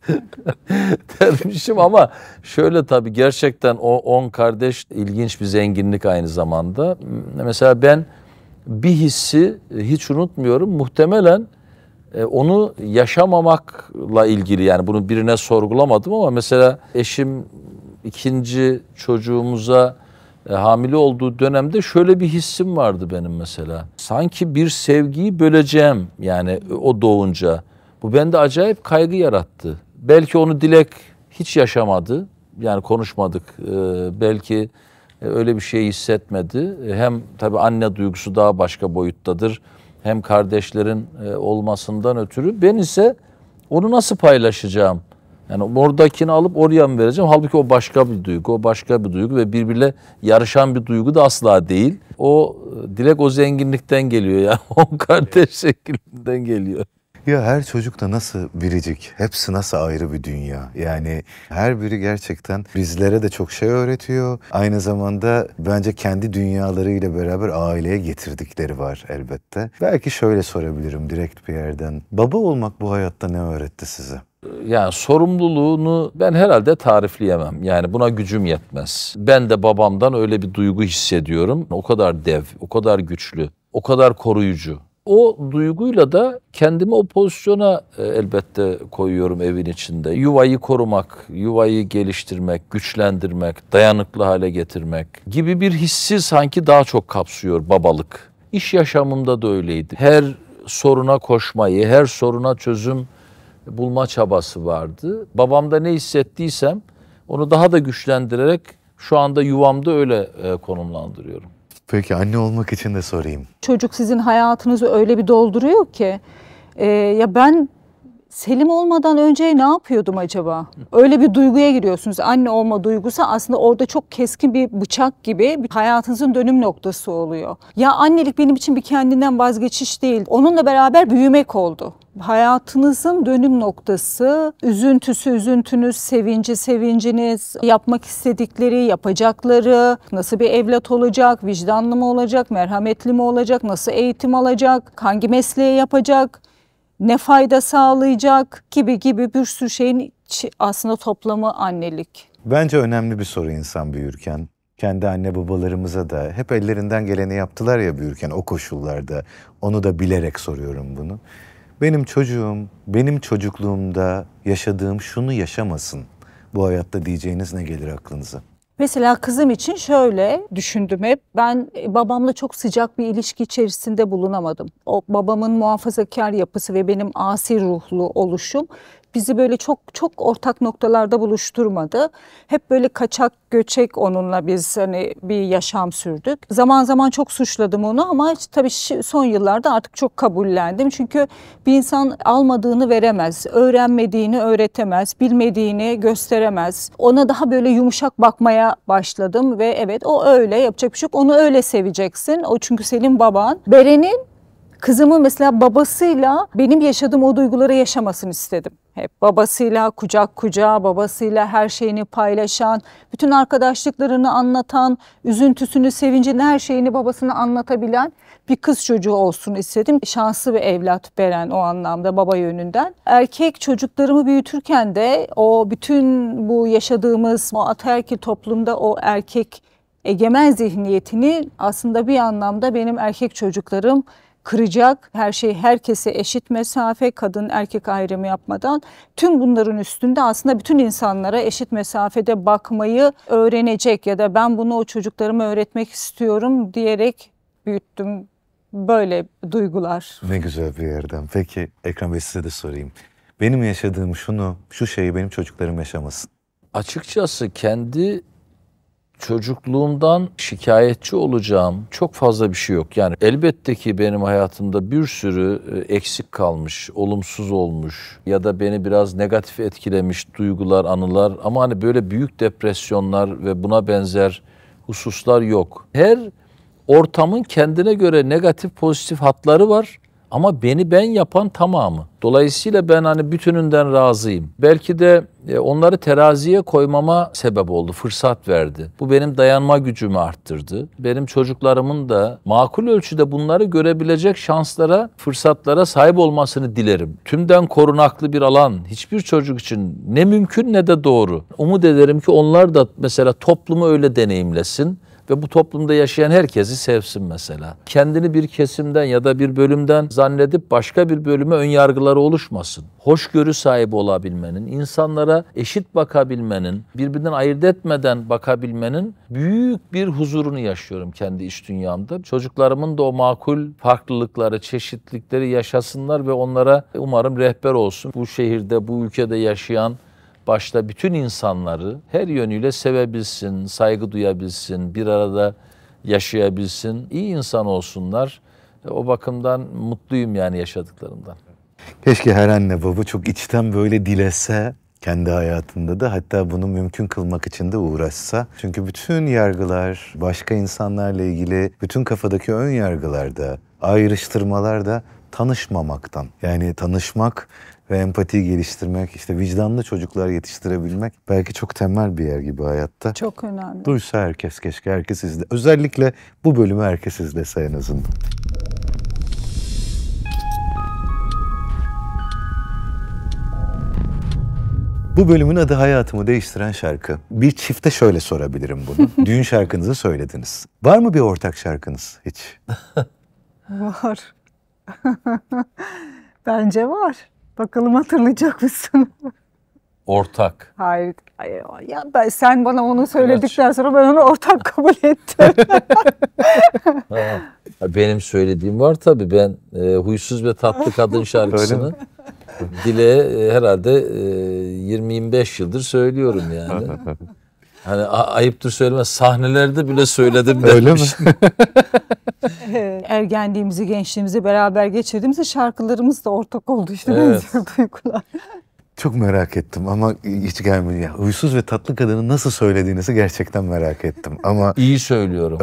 dermişim. Ama şöyle tabii gerçekten o on kardeş ilginç bir zenginlik aynı zamanda. Mesela ben bir hissi hiç unutmuyorum, muhtemelen onu yaşamamakla ilgili, yani bunu birine sorgulamadım ama mesela eşim ikinci çocuğumuza hamile olduğu dönemde şöyle bir hissim vardı benim mesela. Sanki bir sevgiyi böleceğim yani o doğunca. Bu bende acayip kaygı yarattı. Belki onu Dilek hiç yaşamadı. Yani konuşmadık. Belki öyle bir şey hissetmedi. Hem tabii anne duygusu daha başka boyuttadır. Hem kardeşlerin olmasından ötürü. Ben ise onu nasıl paylaşacağım? Yani oradakini alıp oraya mı vereceğim? Halbuki o başka bir duygu, o başka bir duygu ve birbiriyle yarışan bir duygu da asla değil. O Dilek o zenginlikten geliyor ya, o kardeş şeklinden geliyor. Ya her çocuk da nasıl biricik, hepsi nasıl ayrı bir dünya. Yani her biri gerçekten bizlere de çok şey öğretiyor. Aynı zamanda bence kendi dünyalarıyla beraber aileye getirdikleri var elbette. Belki şöyle sorabilirim direkt bir yerden. Baba olmak bu hayatta ne öğretti size? Yani sorumluluğunu ben herhalde tarifleyemem. Yani buna gücüm yetmez. Ben de babamdan öyle bir duygu hissediyorum. O kadar dev, o kadar güçlü, o kadar koruyucu. O duyguyla da kendimi o pozisyona elbette koyuyorum evin içinde. Yuvayı korumak, yuvayı geliştirmek, güçlendirmek, dayanıklı hale getirmek gibi bir hissi sanki daha çok kapsıyor babalık. İş yaşamımda da öyleydi. Her soruna koşmayı, her soruna çözüm bulma çabası vardı. Babamda ne hissettiysem onu daha da güçlendirerek şu anda yuvamda öyle konumlandırıyorum. Peki anne olmak için de sorayım. Çocuk sizin hayatınızı öyle bir dolduruyor ki e, ya ben Selim olmadan önce ne yapıyordum acaba? Öyle bir duyguya giriyorsunuz. Anne olma duygusu aslında orada çok keskin bir bıçak gibi hayatınızın dönüm noktası oluyor. Ya annelik benim için bir kendinden vazgeçiş değil. Onunla beraber büyümek oldu. Hayatınızın dönüm noktası, üzüntüsü üzüntünüz, sevinci sevinciniz, yapmak istedikleri, yapacakları, nasıl bir evlat olacak, vicdanlı mı olacak, merhametli mi olacak, nasıl eğitim alacak, hangi mesleği yapacak, ne fayda sağlayacak gibi gibi bir sürü şeyin aslında toplamı annelik. Bence önemli bir soru insan büyürken. Kendi anne babalarımıza da hep ellerinden geleni yaptılar ya büyürken o koşullarda. Onu da bilerek soruyorum bunu. Benim çocuğum, benim çocukluğumda yaşadığım şunu yaşamasın bu hayatta diyeceğiniz ne gelir aklınıza? Mesela kızım için şöyle düşündüm hep. Ben babamla çok sıcak bir ilişki içerisinde bulunamadım. O babamın muhafazakar yapısı ve benim asi ruhlu oluşum bizi böyle çok çok ortak noktalarda buluşturmadı. Hep böyle kaçak göçek onunla biz hani bir yaşam sürdük. Zaman zaman çok suçladım onu ama tabii son yıllarda artık çok kabullendim. Çünkü bir insan almadığını veremez, öğrenmediğini öğretemez, bilmediğini gösteremez. Ona daha böyle yumuşak bakmaya başladım ve evet o öyle, yapacak bir şey yok. Onu öyle seveceksin. O çünkü senin baban. Beren'in kızımın mesela babasıyla benim yaşadığım o duyguları yaşamasını istedim. Hep babasıyla kucak kucağa, babasıyla her şeyini paylaşan, bütün arkadaşlıklarını anlatan, üzüntüsünü, sevincini, her şeyini babasına anlatabilen bir kız çocuğu olsun istedim. Şanslı bir evlat Beren o anlamda baba yönünden. Erkek çocuklarımı büyütürken de o bütün bu yaşadığımız o ataerkil toplumda o erkek egemen zihniyetini aslında bir anlamda benim erkek çocuklarım kıracak, her şey herkese eşit mesafe, kadın erkek ayrımı yapmadan, tüm bunların üstünde aslında bütün insanlara eşit mesafede bakmayı öğrenecek ya da ben bunu o çocuklarıma öğretmek istiyorum diyerek büyüttüm. Böyle duygular. Ne güzel bir yerden. Peki Ekrem Bey, size de sorayım. Benim yaşadığım şunu, şu şeyi benim çocuklarım yaşamasın. Açıkçası kendi çocukluğumdan şikayetçi olacağım çok fazla bir şey yok. Yani elbette ki benim hayatımda bir sürü eksik kalmış, olumsuz olmuş ya da beni biraz negatif etkilemiş duygular, anılar, ama hani böyle büyük depresyonlar ve buna benzer hususlar yok. Her ortamın kendine göre negatif pozitif hatları var ama beni ben yapan tamamı. Dolayısıyla ben hani bütününden razıyım. Belki de onları teraziye koymama sebep oldu, fırsat verdi. Bu benim dayanma gücümü arttırdı. Benim çocuklarımın da makul ölçüde bunları görebilecek şanslara, fırsatlara sahip olmasını dilerim. Tümden korunaklı bir alan hiçbir çocuk için ne mümkün ne de doğru. Umut ederim ki onlar da mesela toplumu öyle deneyimlesin ve bu toplumda yaşayan herkesi sevsin mesela. Kendini bir kesimden ya da bir bölümden zannedip başka bir bölüme önyargıları oluşmasın. Hoşgörü sahibi olabilmenin, insanlara eşit bakabilmenin, birbirinden ayırt etmeden bakabilmenin büyük bir huzurunu yaşıyorum kendi iç dünyamda. Çocuklarımın da o makul farklılıkları, çeşitlilikleri yaşasınlar ve onlara umarım rehber olsun. Bu şehirde, bu ülkede yaşayan başta bütün insanları her yönüyle sevebilsin, saygı duyabilsin, bir arada yaşayabilsin, iyi insan olsunlar. O bakımdan mutluyum yani yaşadıklarımdan. Keşke her anne baba çok içten böyle dilese kendi hayatında da, hatta bunu mümkün kılmak için de uğraşsa. Çünkü bütün yargılar, başka insanlarla ilgili bütün kafadaki ön yargılar da, ayrıştırmalar da tanışmamaktan. Yani tanışmak ve empati geliştirmek, işte vicdanlı çocuklar yetiştirebilmek belki çok temel bir yer gibi hayatta. Çok önemli. Duysa herkes, keşke herkes izle. Özellikle bu bölümü herkes izlese en azından. Bu bölümün adı Hayatımı Değiştiren Şarkı. Bir çifte şöyle sorabilirim bunu. Düğün şarkınızı söylediniz. Var mı bir ortak şarkınız hiç? Var. Bence var. Bakalım hatırlayacak mısın? Ortak. Hayır. Hayır ya ben, sen bana onu söyledikten evet. sonra ben onu ortak kabul ettim. Benim söylediğim var tabii. Ben e, Huysuz ve Tatlı Kadın şarkısını Dilek'e e, herhalde e, yirmi yirmi beş yıldır söylüyorum yani. Hani ayıptır söylemez, sahnelerde bile söyledim demiş. Öyle mi? Ergenliğimizi, gençliğimizi beraber geçirdiğimizde şarkılarımız da ortak oldu işte. Evet. Duygular. Çok merak ettim ama hiç gelmedi. Huysuz ve Tatlı Kadını nasıl söylediğinizi gerçekten merak ettim ama... İyi söylüyorum.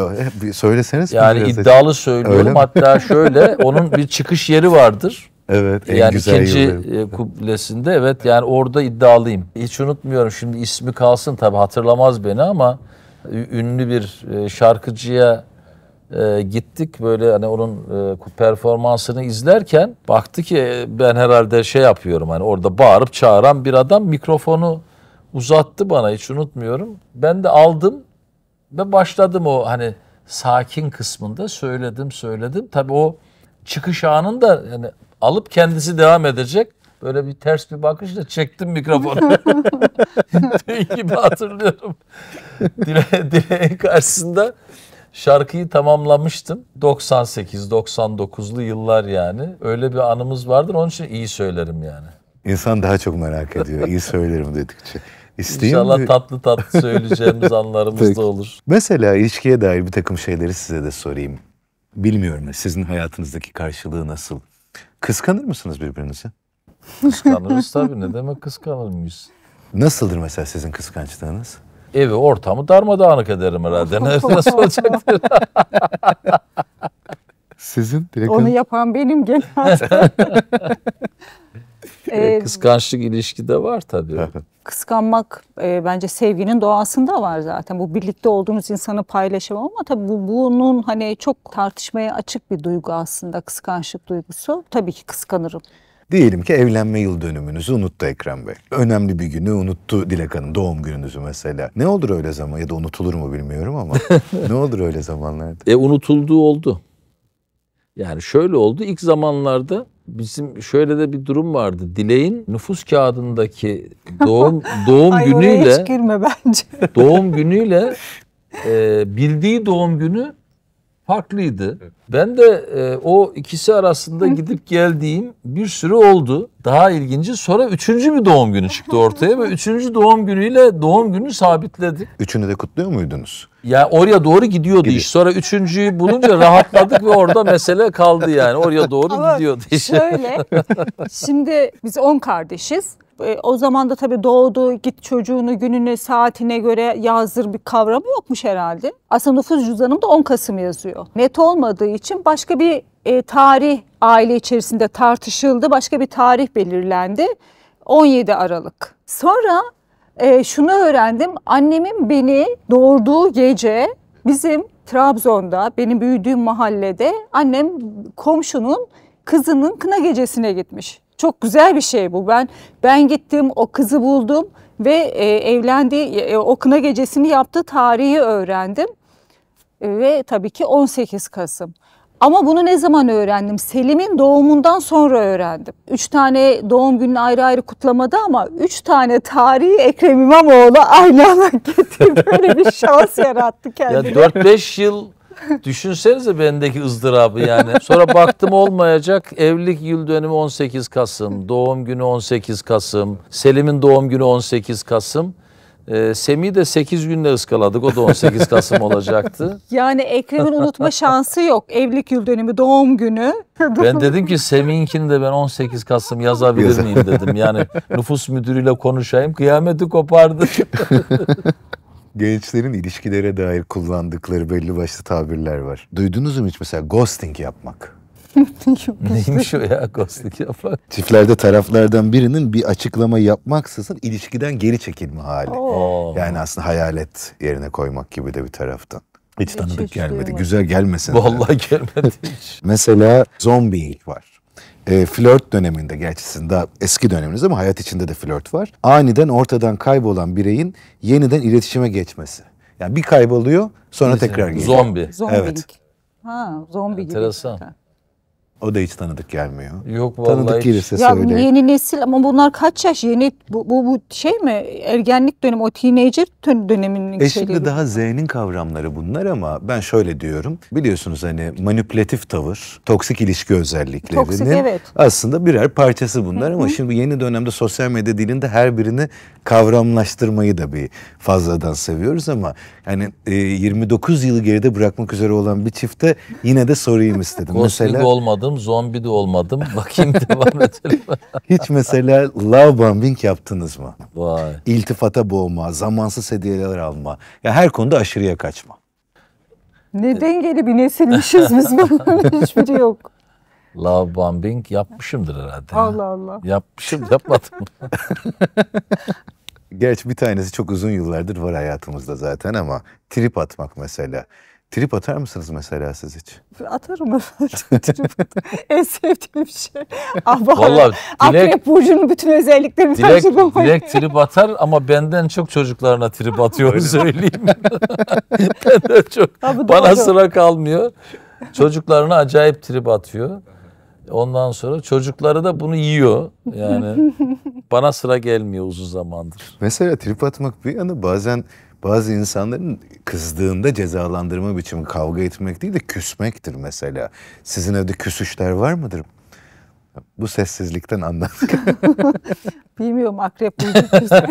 Söyleseniz. Yani iddialı söylüyorum. Hatta şöyle, onun bir çıkış yeri vardır. Evet, en yani güzel ikinci yıllarım. Kuplesinde evet, yani orada iddialıyım. Hiç unutmuyorum, şimdi ismi kalsın tabi, hatırlamaz beni ama ünlü bir şarkıcıya gittik, böyle hani onun performansını izlerken baktı ki ben herhalde şey yapıyorum, hani orada bağırıp çağıran bir adam mikrofonu uzattı bana, hiç unutmuyorum. Ben de aldım ve başladım, o hani sakin kısmında söyledim söyledim tabi o çıkış anında yani. Alıp kendisi devam edecek. Böyle bir ters bir bakışla çektim mikrofonu. Dün gibi hatırlıyorum. Dile, Dilek'in karşısında şarkıyı tamamlamıştım. doksan sekiz doksan dokuzlu yıllar yani. Öyle bir anımız vardır. Onun için iyi söylerim yani. İnsan daha çok merak ediyor. İyi söylerim dedikçe. İsteyeyim İnşallah mi? Tatlı tatlı söyleyeceğimiz anlarımız Peki. da olur. Mesela ilişkiye dair bir takım şeyleri size de sorayım. Bilmiyorum sizin hayatınızdaki karşılığı nasıl? Kıskanır mısınız birbirinizi? Kıskanırız tabii. Ne demek kıskanır mıyız? Nasıldır mesela sizin kıskançlığınız? Evi, ortamı darmadağınık ederim herhalde. Nasıl olacaktır? Sizin? Direkt onu yapan benim genelde. Ee, Kıskançlık ilişkide var tabii. Kıskanmak e, bence sevginin doğasında var zaten. Bu birlikte olduğumuz insanı paylaşamam ama tabii bu, bunun hani çok tartışmaya açık bir duygu aslında, kıskançlık duygusu. Tabii ki kıskanırım. Diyelim ki evlenme yıl dönümünüzü unuttu Ekrem Bey. Önemli bir günü unuttu Dilek Hanım, doğum gününüzü mesela. Ne olur öyle zaman, ya da unutulur mu bilmiyorum ama ne olur öyle zamanlarda? E unutulduğu oldu. Yani şöyle oldu, ilk zamanlarda bizim şöyle de bir durum vardı. Dilek'in nüfus kağıdındaki doğum doğum Ay, günüyle hiç girme bence. Doğum günüyle e, bildiği doğum günü farklıydı. Ben de e, o ikisi arasında gidip geldiğim bir sürü oldu. Daha ilginci sonra üçüncü bir doğum günü çıktı ortaya ve üçüncü doğum günüyle doğum günü sabitledik. Üçünü de kutluyor muydunuz? Ya yani oraya doğru gidiyordu Gidi. iş. Sonra üçüncüyü bulunca rahatladık ve orada mesele kaldı yani. Oraya doğru Ama gidiyordu iş. Şöyle, şimdi biz on kardeşiz. O zaman da tabii doğdu, git çocuğunu gününe, saatine göre yazdır bir kavramı yokmuş herhalde. Aslında nüfus cüzdanımda on Kasım yazıyor. Net olmadığı için başka bir e, tarih aile içerisinde tartışıldı. Başka bir tarih belirlendi. on yedi Aralık. Sonra e, şunu öğrendim. Annemin beni doğurduğu gece bizim Trabzon'da, benim büyüdüğüm mahallede annem komşunun kızının kına gecesine gitmiş. Çok güzel bir şey bu. Ben ben gittim, o kızı buldum ve e, evlendiği, e, o kına gecesini yaptığı tarihi öğrendim. E, ve tabii ki on sekiz Kasım. Ama bunu ne zaman öğrendim? Selim'in doğumundan sonra öğrendim. Üç tane doğum gününü ayrı ayrı kutlamadı ama üç tane tarihi Ekrem İmamoğlu aynı anda getirdi. Böyle bir şans yarattı kendine. Ya dört beş yıl... Düşünsenize bendeki ızdırabı yani. Sonra baktım olmayacak. Evlilik yıl dönümü on sekiz Kasım. Doğum günü on sekiz Kasım. Selim'in doğum günü on sekiz Kasım. Ee, Semih'i de sekiz günde ıskaladık. O da on sekiz Kasım olacaktı. Yani Ekrem'in unutma şansı yok. Evlilik yıl dönümü, doğum günü. Ben dedim ki Semih'inkini de ben on sekiz Kasım yazabilir miyim dedim. Yani nüfus müdürüyle konuşayım. Kıyameti kopardı. Gençlerin ilişkilere dair kullandıkları belli başlı tabirler var. Duydunuz mu hiç mesela ghosting yapmak? Neymiş o ya ghosting yapmak? Çiftlerde taraflardan birinin bir açıklama yapmaksızın ilişkiden geri çekilme hali. Oo. Yani aslında hayalet yerine koymak gibi de bir taraftan. Hiç tanıdık hiç gelmedi. Güzel gelmesin. Vallahi gelmedi hiç. Mesela zombilik var. E, flört döneminde, gerçi sizin daha eski döneminiz ama hayat içinde de flört var. Aniden ortadan kaybolan bireyin yeniden iletişime geçmesi. Yani bir kayboluyor sonra Kesinlikle. tekrar geliyor. Zombi. Zombilik. Evet. Ha, zombi Enteresan. gibi. O da hiç tanıdık gelmiyor. Yok vallahi. Tanıdık gelirse söyle. Ya yeni nesil ama bunlar kaç yaş? Yeni bu, bu, bu şey mi? Ergenlik dönemi, o teenager döneminin e şeyleri. Şimdi daha Z'nin kavramları bunlar ama ben şöyle diyorum. Biliyorsunuz hani manipülatif tavır, toksik ilişki özelliklerinin toksik, evet. aslında birer parçası bunlar. Hı-hı. Ama şimdi yeni dönemde sosyal medya dilinde her birini kavramlaştırmayı da bir fazladan seviyoruz ama yani yirmi dokuz yılı geride bırakmak üzere olan bir çifte yine de sorayım istedim. Mesela olmadı. Zombi de olmadım. Bakayım devam edelim. Hiç mesela love bombing yaptınız mı? Vay. İltifata boğma, zamansız hediyeler alma. Ya her konuda aşırıya kaçma. Ne dengeli bir nesilmişiz biz. Hiçbiri yok. Love bombing yapmışımdır herhalde. Allah Allah. Yapmışım, yapmadım. Gerçi bir tanesi çok uzun yıllardır var hayatımızda zaten ama trip atmak mesela. Trip atar mısınız mesela siz hiç? Atarım efendim. En sevdiğim şey. Vallahi Akrep Burcu'nun bütün özelliklerini karşılamayın. Dilek trip atar ama benden çok çocuklarına trip atıyor söyleyeyim. Benden çok. Abi, bana sıra kalmıyor. Çocuklarına acayip trip atıyor. Ondan sonra çocukları da bunu yiyor. Yani bana sıra gelmiyor uzun zamandır. Mesela trip atmak bir yana bazen... Bazı insanların kızdığında cezalandırma biçimi kavga etmek değil de küsmektir mesela. Sizin evde küsüşler var mıdır? Bu sessizlikten anladık. Bilmiyorum, Akrep Burcu küser.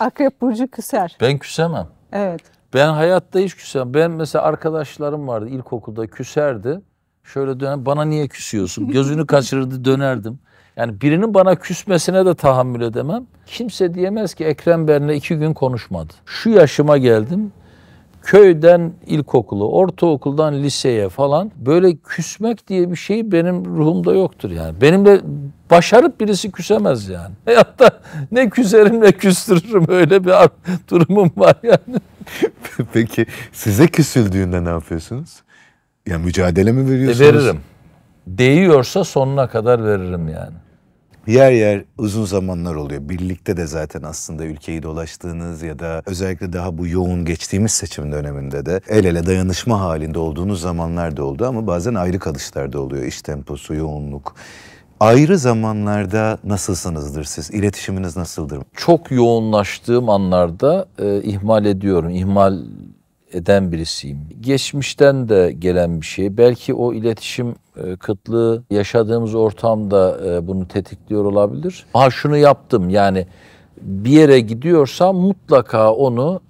Akrep Burcu küser. Ben küsemem. Evet. Ben hayatta hiç küsemem. Ben mesela arkadaşlarım vardı ilkokulda küserdi. Şöyle dönem, bana niye küsüyorsun? Gözünü kaçırırdı, dönerdim. Yani birinin bana küsmesine de tahammül edemem. Kimse diyemez ki Ekrem benimle iki gün konuşmadı. Şu yaşıma geldim. Köyden ilkokulu, ortaokuldan liseye falan böyle küsmek diye bir şey benim ruhumda yoktur yani. Benimle başarıp birisi küsemez yani. Hayatta ne küserim ne küstürürüm, öyle bir durumum var yani. Peki size küsüldüğünde ne yapıyorsunuz? Ya mücadele mi veriyorsunuz? E, veririm. Değiyorsa sonuna kadar veririm yani. yer yer uzun zamanlar oluyor. Birlikte de zaten aslında ülkeyi dolaştığınız ya da özellikle daha bu yoğun geçtiğimiz seçim döneminde de el ele dayanışma halinde olduğunuz zamanlar da oldu ama bazen ayrı kalışlar da oluyor. İş temposu, yoğunluk. Ayrı zamanlarda nasılsınızdır siz? İletişiminiz nasıldır? Çok yoğunlaştığım anlarda e, ihmal ediyorum. İhmal eden birisiyim. Geçmişten de gelen bir şey. Belki o iletişim e, kıtlığı yaşadığımız ortamda e, bunu tetikliyor olabilir. Ha şunu yaptım yani bir yere gidiyorsam mutlaka onu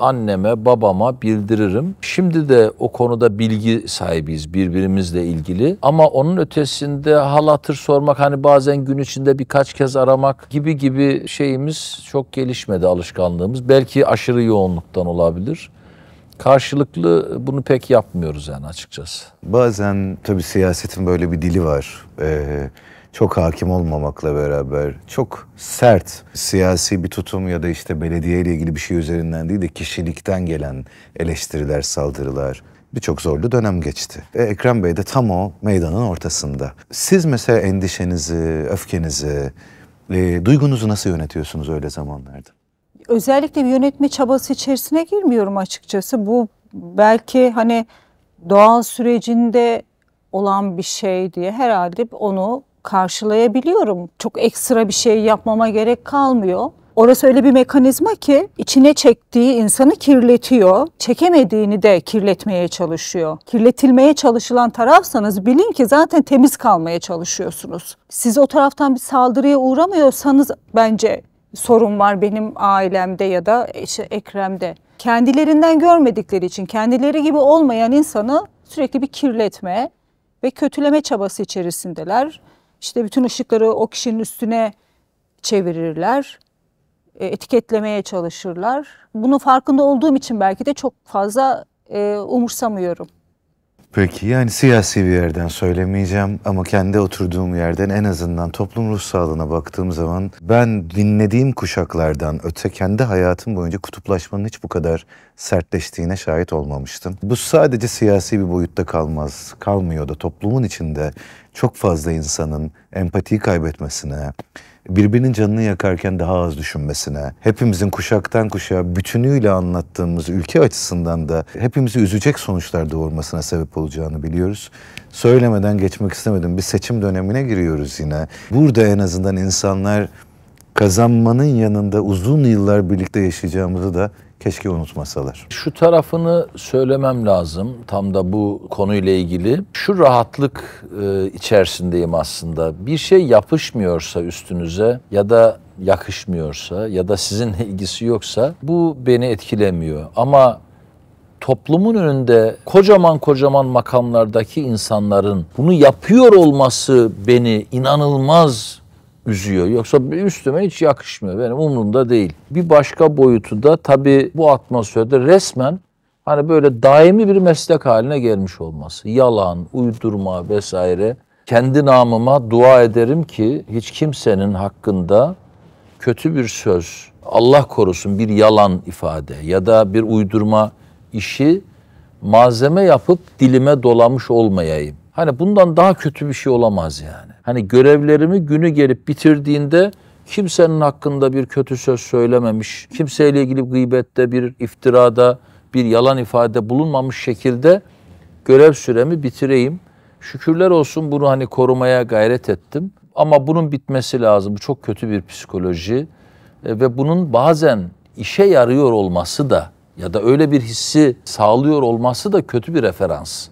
anneme, babama bildiririm. Şimdi de o konuda bilgi sahibiyiz birbirimizle ilgili. Ama onun ötesinde hal hatır sormak, hani bazen gün içinde birkaç kez aramak gibi gibi şeyimiz çok gelişmedi, alışkanlığımız. Belki aşırı yoğunluktan olabilir. Karşılıklı bunu pek yapmıyoruz yani açıkçası. Bazen tabii siyasetin böyle bir dili var. Ee, çok hakim olmamakla beraber çok sert siyasi bir tutum ya da işte belediyeyle ilgili bir şey üzerinden değil de kişilikten gelen eleştiriler, saldırılar. Birçok zorlu dönem geçti. E, Ekrem Bey de tam o meydanın ortasında. Siz mesela endişenizi, öfkenizi, e, duygunuzu nasıl yönetiyorsunuz öyle zamanlarda? Özellikle bir yönetme çabası içerisine girmiyorum açıkçası. Bu belki hani doğal sürecinde olan bir şey diye herhalde onu karşılayabiliyorum. Çok ekstra bir şey yapmama gerek kalmıyor. Orası öyle bir mekanizma ki içine çektiği insanı kirletiyor. Çekemediğini de kirletmeye çalışıyor. Kirletilmeye çalışılan tarafsanız bilin ki zaten temiz kalmaya çalışıyorsunuz. Siz o taraftan bir saldırıya uğramıyorsanız bence sorun var benim ailemde ya da işte Ekrem'de. Kendilerinden görmedikleri için kendileri gibi olmayan insanı sürekli bir kirletme ve kötüleme çabası içerisindeler. İşte bütün ışıkları o kişinin üstüne çevirirler, etiketlemeye çalışırlar. Bunun farkında olduğum için belki de çok fazla umursamıyorum. Peki yani siyasi bir yerden söylemeyeceğim ama kendi oturduğum yerden en azından toplum ruh sağlığına baktığım zaman ben dinlediğim kuşaklardan öte kendi hayatım boyunca kutuplaşmanın hiç bu kadar sertleştiğine şahit olmamıştım. Bu sadece siyasi bir boyutta kalmaz, kalmıyor da toplumun içinde çok fazla insanın empatiyi kaybetmesine, birbirinin canını yakarken daha az düşünmesine, hepimizin kuşaktan kuşağa bütünüyle anlattığımız ülke açısından da hepimizi üzecek sonuçlar doğurmasına sebep olacağını biliyoruz. Söylemeden geçmek istemedim. Bir seçim dönemine giriyoruz yine. Burada en azından insanlar kazanmanın yanında uzun yıllar birlikte yaşayacağımızı da keşke unutmasalar. Şu tarafını söylemem lazım tam da bu konuyla ilgili. Şu rahatlık e, içerisindeyim aslında. Bir şey yapışmıyorsa üstünüze ya da yakışmıyorsa ya da sizinle ilgisi yoksa bu beni etkilemiyor. Ama toplumun önünde kocaman kocaman makamlardaki insanların bunu yapıyor olması beni inanılmaz üzüyor. Yoksa üstüme hiç yakışmıyor. Benim umurumda değil. Bir başka boyutu da tabii bu atmosferde resmen hani böyle daimi bir meslek haline gelmiş olması. Yalan, uydurma vesaire. Kendi namıma dua ederim ki hiç kimsenin hakkında kötü bir söz, Allah korusun bir yalan ifade ya da bir uydurma işi malzeme yapıp dilime dolamış olmayayım. Hani bundan daha kötü bir şey olamaz yani. Hani görevlerimi günü gelip bitirdiğinde kimsenin hakkında bir kötü söz söylememiş, kimseyle ilgili gıybette, bir iftirada, bir yalan ifade bulunmamış şekilde görev süremi bitireyim. Şükürler olsun bunu hani korumaya gayret ettim. Ama bunun bitmesi lazım. Bu çok kötü bir psikoloji ve bunun bazen işe yarıyor olması da ya da öyle bir hissi sağlıyor olması da kötü bir referans.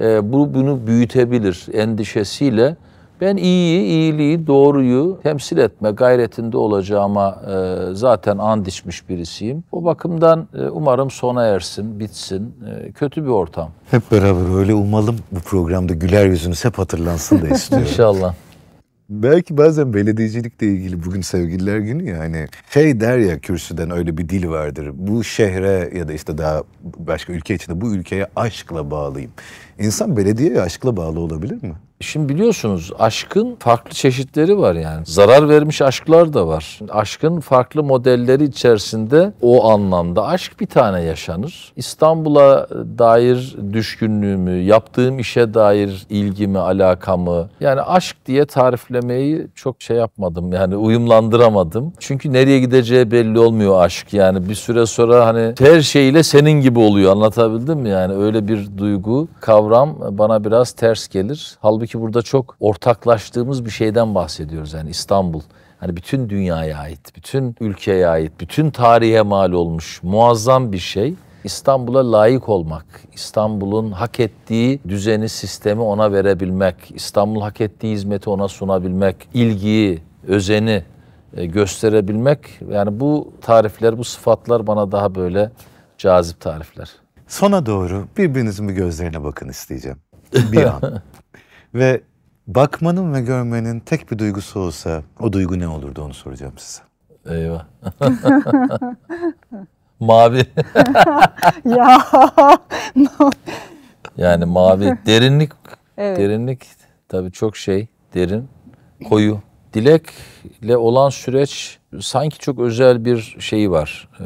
E, bu bunu büyütebilir endişesiyle ben iyiyi, iyiliği, doğruyu temsil etme gayretinde olacağıma e, zaten and içmiş birisiyim. O bakımdan e, umarım sona ersin, bitsin. E, kötü bir ortam. Hep beraber öyle umalım, bu programda güler yüzünüz hep hatırlansın da istiyorum. İnşallah. Belki bazen belediyecilikle ilgili bugün sevgililer günü ya hani şey der ya kürsüden öyle bir dil vardır. Bu şehre ya da işte daha başka ülke içinde bu ülkeye aşkla bağlıyım. İnsan belediyeye aşkla bağlı olabilir mi? Şimdi biliyorsunuz aşkın farklı çeşitleri var yani. Zarar vermiş aşklar da var. Aşkın farklı modelleri içerisinde o anlamda aşk bir tane yaşanır. İstanbul'a dair düşkünlüğümü, yaptığım işe dair ilgimi, alakamı, yani aşk diye tariflemeyi çok şey yapmadım yani, uyumlandıramadım. Çünkü nereye gideceği belli olmuyor aşk yani, bir süre sonra hani her şeyle senin gibi oluyor, anlatabildim mi yani? Öyle bir duygu, kavram bana biraz ters gelir. Halbuki burada çok ortaklaştığımız bir şeyden bahsediyoruz yani. İstanbul hani bütün dünyaya ait, bütün ülkeye ait, bütün tarihe mal olmuş muazzam bir şey. İstanbul'a layık olmak, İstanbul'un hak ettiği düzeni, sistemi ona verebilmek, İstanbul hak ettiği hizmeti ona sunabilmek, ilgiyi, özeni gösterebilmek. Yani bu tarifler, bu sıfatlar bana daha böyle cazip tarifler. Sona doğru birbirinizin bir gözlerine bakın isteyeceğim. Bir an. Ve bakmanın ve görmenin tek bir duygusu olsa o duygu ne olurdu, onu soracağım size. Eyvah. Mavi. Ya. Yani mavi. Derinlik. Evet. Derinlik. Tabii çok şey. Derin. Koyu. Dilek'le olan süreç sanki çok özel bir şeyi var. E,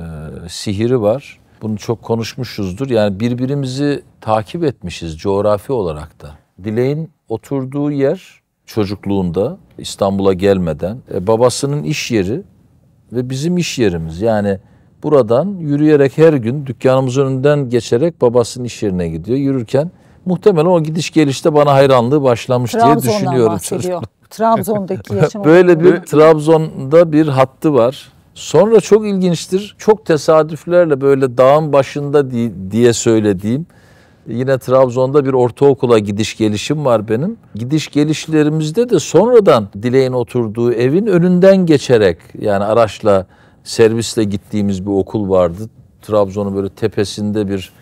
sihiri var. Bunu çok konuşmuşuzdur. Yani birbirimizi takip etmişiz coğrafi olarak da. Dilek'in oturduğu yer çocukluğunda, İstanbul'a gelmeden, e, babasının iş yeri ve bizim iş yerimiz. Yani buradan yürüyerek her gün dükkanımızın önünden geçerek babasının iş yerine gidiyor. Yürürken muhtemelen o gidiş gelişte bana hayranlığı başlamış Trabzon'dan diye düşünüyorum. Trabzon'dan Trabzon'daki yaşam. Böyle bir Trabzon'da bir hattı var. Sonra çok ilginçtir. Çok tesadüflerle böyle dağın başında diye söylediğim, yine Trabzon'da bir ortaokula gidiş gelişim var benim. Gidiş gelişlerimizde de sonradan Dilek'in oturduğu evin önünden geçerek, yani araçla, servisle gittiğimiz bir okul vardı. Trabzon'un böyle tepesinde bir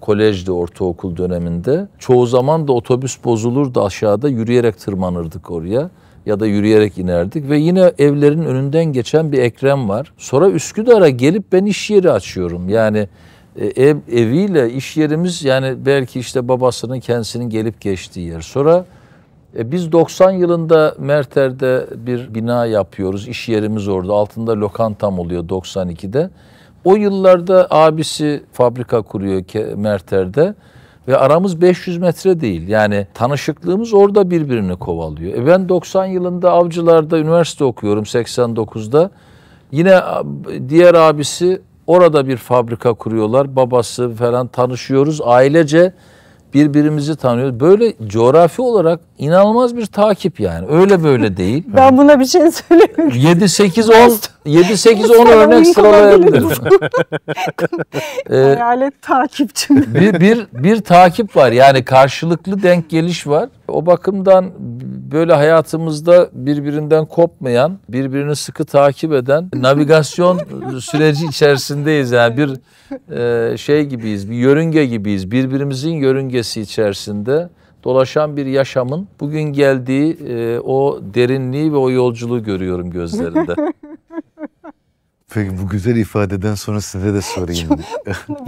kolejdi ortaokul döneminde. Çoğu zaman da otobüs bozulurdu aşağıda, yürüyerek tırmanırdık oraya ya da yürüyerek inerdik. Ve yine evlerin önünden geçen bir Ekrem var. Sonra Üsküdar'a gelip ben iş yeri açıyorum. Yani ev, eviyle iş yerimiz yani belki işte babasının, kendisinin gelip geçtiği yer. Sonra E biz doksan yılında Merter'de bir bina yapıyoruz. İş yerimiz orada. Altında lokantam oluyor doksan iki'de. O yıllarda abisi fabrika kuruyor Merter'de. Ve aramız beş yüz metre değil. Yani tanışıklığımız orada birbirini kovalıyor. E ben doksan yılında Avcılar'da üniversite okuyorum seksen dokuz'da. Yine diğer abisi orada bir fabrika kuruyorlar. Babası falan, tanışıyoruz. Ailece birbirimizi tanıyoruz. Böyle coğrafi olarak inanılmaz bir takip yani. Öyle böyle değil. Ben buna bir şey söyleyeyim. yedi sekiz on örnek sıralayabilirim. Hayalet takipçim. Bir, bir, bir takip var yani, karşılıklı denk geliş var. O bakımdan böyle hayatımızda birbirinden kopmayan, birbirini sıkı takip eden navigasyon süreci içerisindeyiz. Yani bir e, şey gibiyiz, bir yörünge gibiyiz. Birbirimizin yörüngesi içerisinde dolaşan bir yaşamın bugün geldiği e, o derinliği ve o yolculuğu görüyorum gözlerinde. Peki bu güzel ifadeden sonra size de sorayım.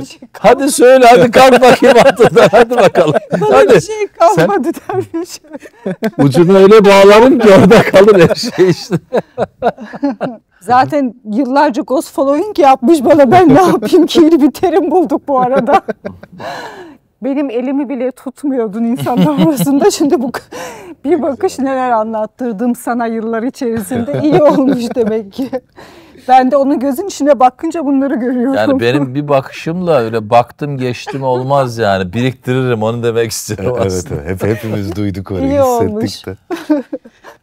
Şey hadi söyle, hadi kalk bakayım altından, hadi bakalım. Bana hadi. Bir şey kalmadı dermiş. Ucunu öyle bağlarım ki orada kalır her şey işte. Zaten yıllarca ghost following yapmış bana, ben ne yapayım ki, yeni bir terim bulduk bu arada. Benim elimi bile tutmuyordun insanlar arasında. Şimdi bu bir bakış neler anlattırdım sana yıllar içerisinde. İyi olmuş demek ki. Ben de onun gözün içine bakınca bunları görüyorum. Yani benim bir bakışımla öyle baktım geçtim olmaz yani. Biriktiririm, onu demek istiyorum aslında. Evet, evet. Hep, hepimiz duyduk orayı, hissettik de.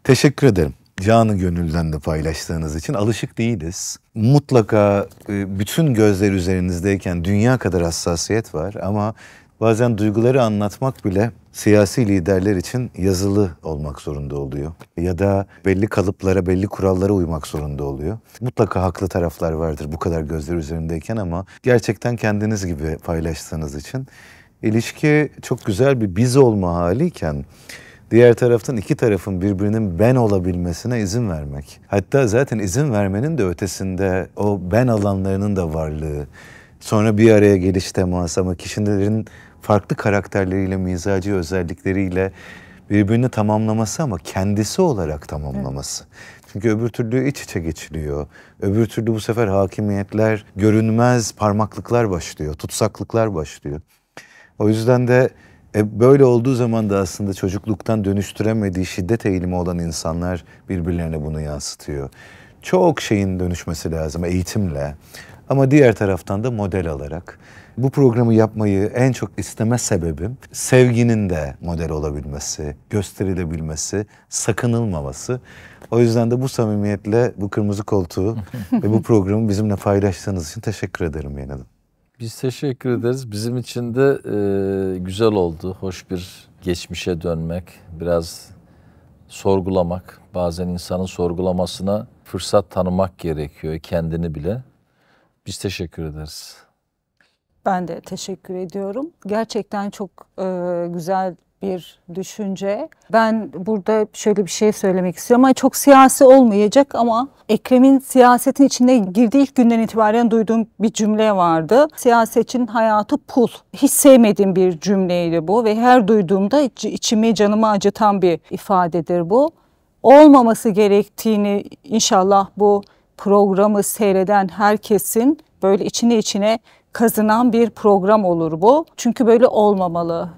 Teşekkür ederim. Canı gönülden de paylaştığınız için. Alışık değiliz. Mutlaka bütün gözler üzerinizdeyken dünya kadar hassasiyet var ama bazen duyguları anlatmak bile siyasi liderler için yazılı olmak zorunda oluyor. Ya da belli kalıplara, belli kurallara uymak zorunda oluyor. Mutlaka haklı taraflar vardır bu kadar gözler üzerindeyken ama gerçekten kendiniz gibi paylaştığınız için ilişki çok güzel bir biz olma haliyken diğer taraftan iki tarafın birbirinin ben olabilmesine izin vermek. Hatta zaten izin vermenin de ötesinde o ben alanlarının da varlığı, sonra bir araya geliş temas ama kişilerin farklı karakterleriyle, mizacı özellikleriyle birbirini tamamlaması ama kendisi olarak tamamlaması. Evet. Çünkü öbür türlü iç içe geçiliyor. Öbür türlü bu sefer hakimiyetler, görünmez parmaklıklar başlıyor, tutsaklıklar başlıyor. O yüzden de e, böyle olduğu zaman da aslında çocukluktan dönüştüremediği şiddet eğilimi olan insanlar birbirlerine bunu yansıtıyor. Çok şeyin dönüşmesi lazım eğitimle ama diğer taraftan da model alarak. Bu programı yapmayı en çok isteme sebebim sevginin de model olabilmesi, gösterilebilmesi, sakınılmaması. O yüzden de bu samimiyetle bu kırmızı koltuğu ve bu programı bizimle paylaştığınız için teşekkür ederim yeniden. Biz teşekkür ederiz. Bizim için de e, güzel oldu. Hoş bir geçmişe dönmek, biraz sorgulamak. Bazen insanın sorgulamasına fırsat tanımak gerekiyor kendini bile. Biz teşekkür ederiz. Ben de teşekkür ediyorum. Gerçekten çok e, güzel bir düşünce. Ben burada şöyle bir şey söylemek istiyorum. Ama çok siyasi olmayacak ama Ekrem'in siyasetin içine girdiği ilk günden itibaren duyduğum bir cümle vardı. Siyasetçinin hayatı pul. Hiç sevmediğim bir cümleydi bu ve her duyduğumda içimi, canımı acıtan bir ifadedir bu. Olmaması gerektiğini inşallah bu programı seyreden herkesin böyle içine içine kazınan bir program olur bu. Çünkü böyle olmamalı.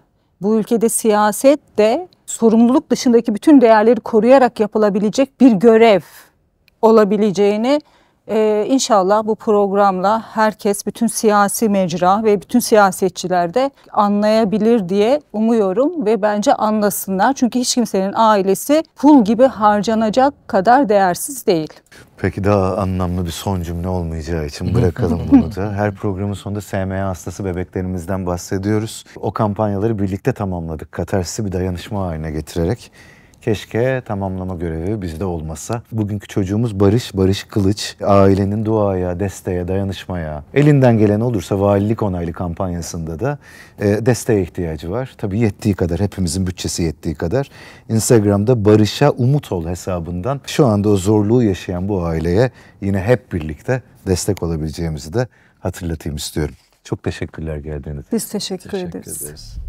Bu ülkede siyaset de sorumluluk dışındaki bütün değerleri koruyarak yapılabilecek bir görev olabileceğini e, inşallah bu programla herkes, bütün siyasi mecra ve bütün siyasetçiler de anlayabilir diye umuyorum ve bence anlasınlar. Çünkü hiç kimsenin ailesi pul gibi harcanacak kadar değersiz değil. Peki daha anlamlı bir son cümle olmayacağı için bırakalım bunu da. Her programın sonunda S M A hastası bebeklerimizden bahsediyoruz. O kampanyaları birlikte tamamladık. Katarsisi bir dayanışma haline getirerek. Keşke tamamlama görevi bizde olmasa. Bugünkü çocuğumuz Barış, Barış Kılıç. Ailenin duaya, desteğe, dayanışmaya, elinden gelen olursa valilik onaylı kampanyasında da e, desteğe ihtiyacı var. Tabii yettiği kadar, hepimizin bütçesi yettiği kadar. Instagram'da Barış'a Umut Ol hesabından şu anda o zorluğu yaşayan bu aileye yine hep birlikte destek olabileceğimizi de hatırlatayım istiyorum. Çok teşekkürler geldiğiniz için. Biz teşekkür, teşekkür ederiz. ederiz.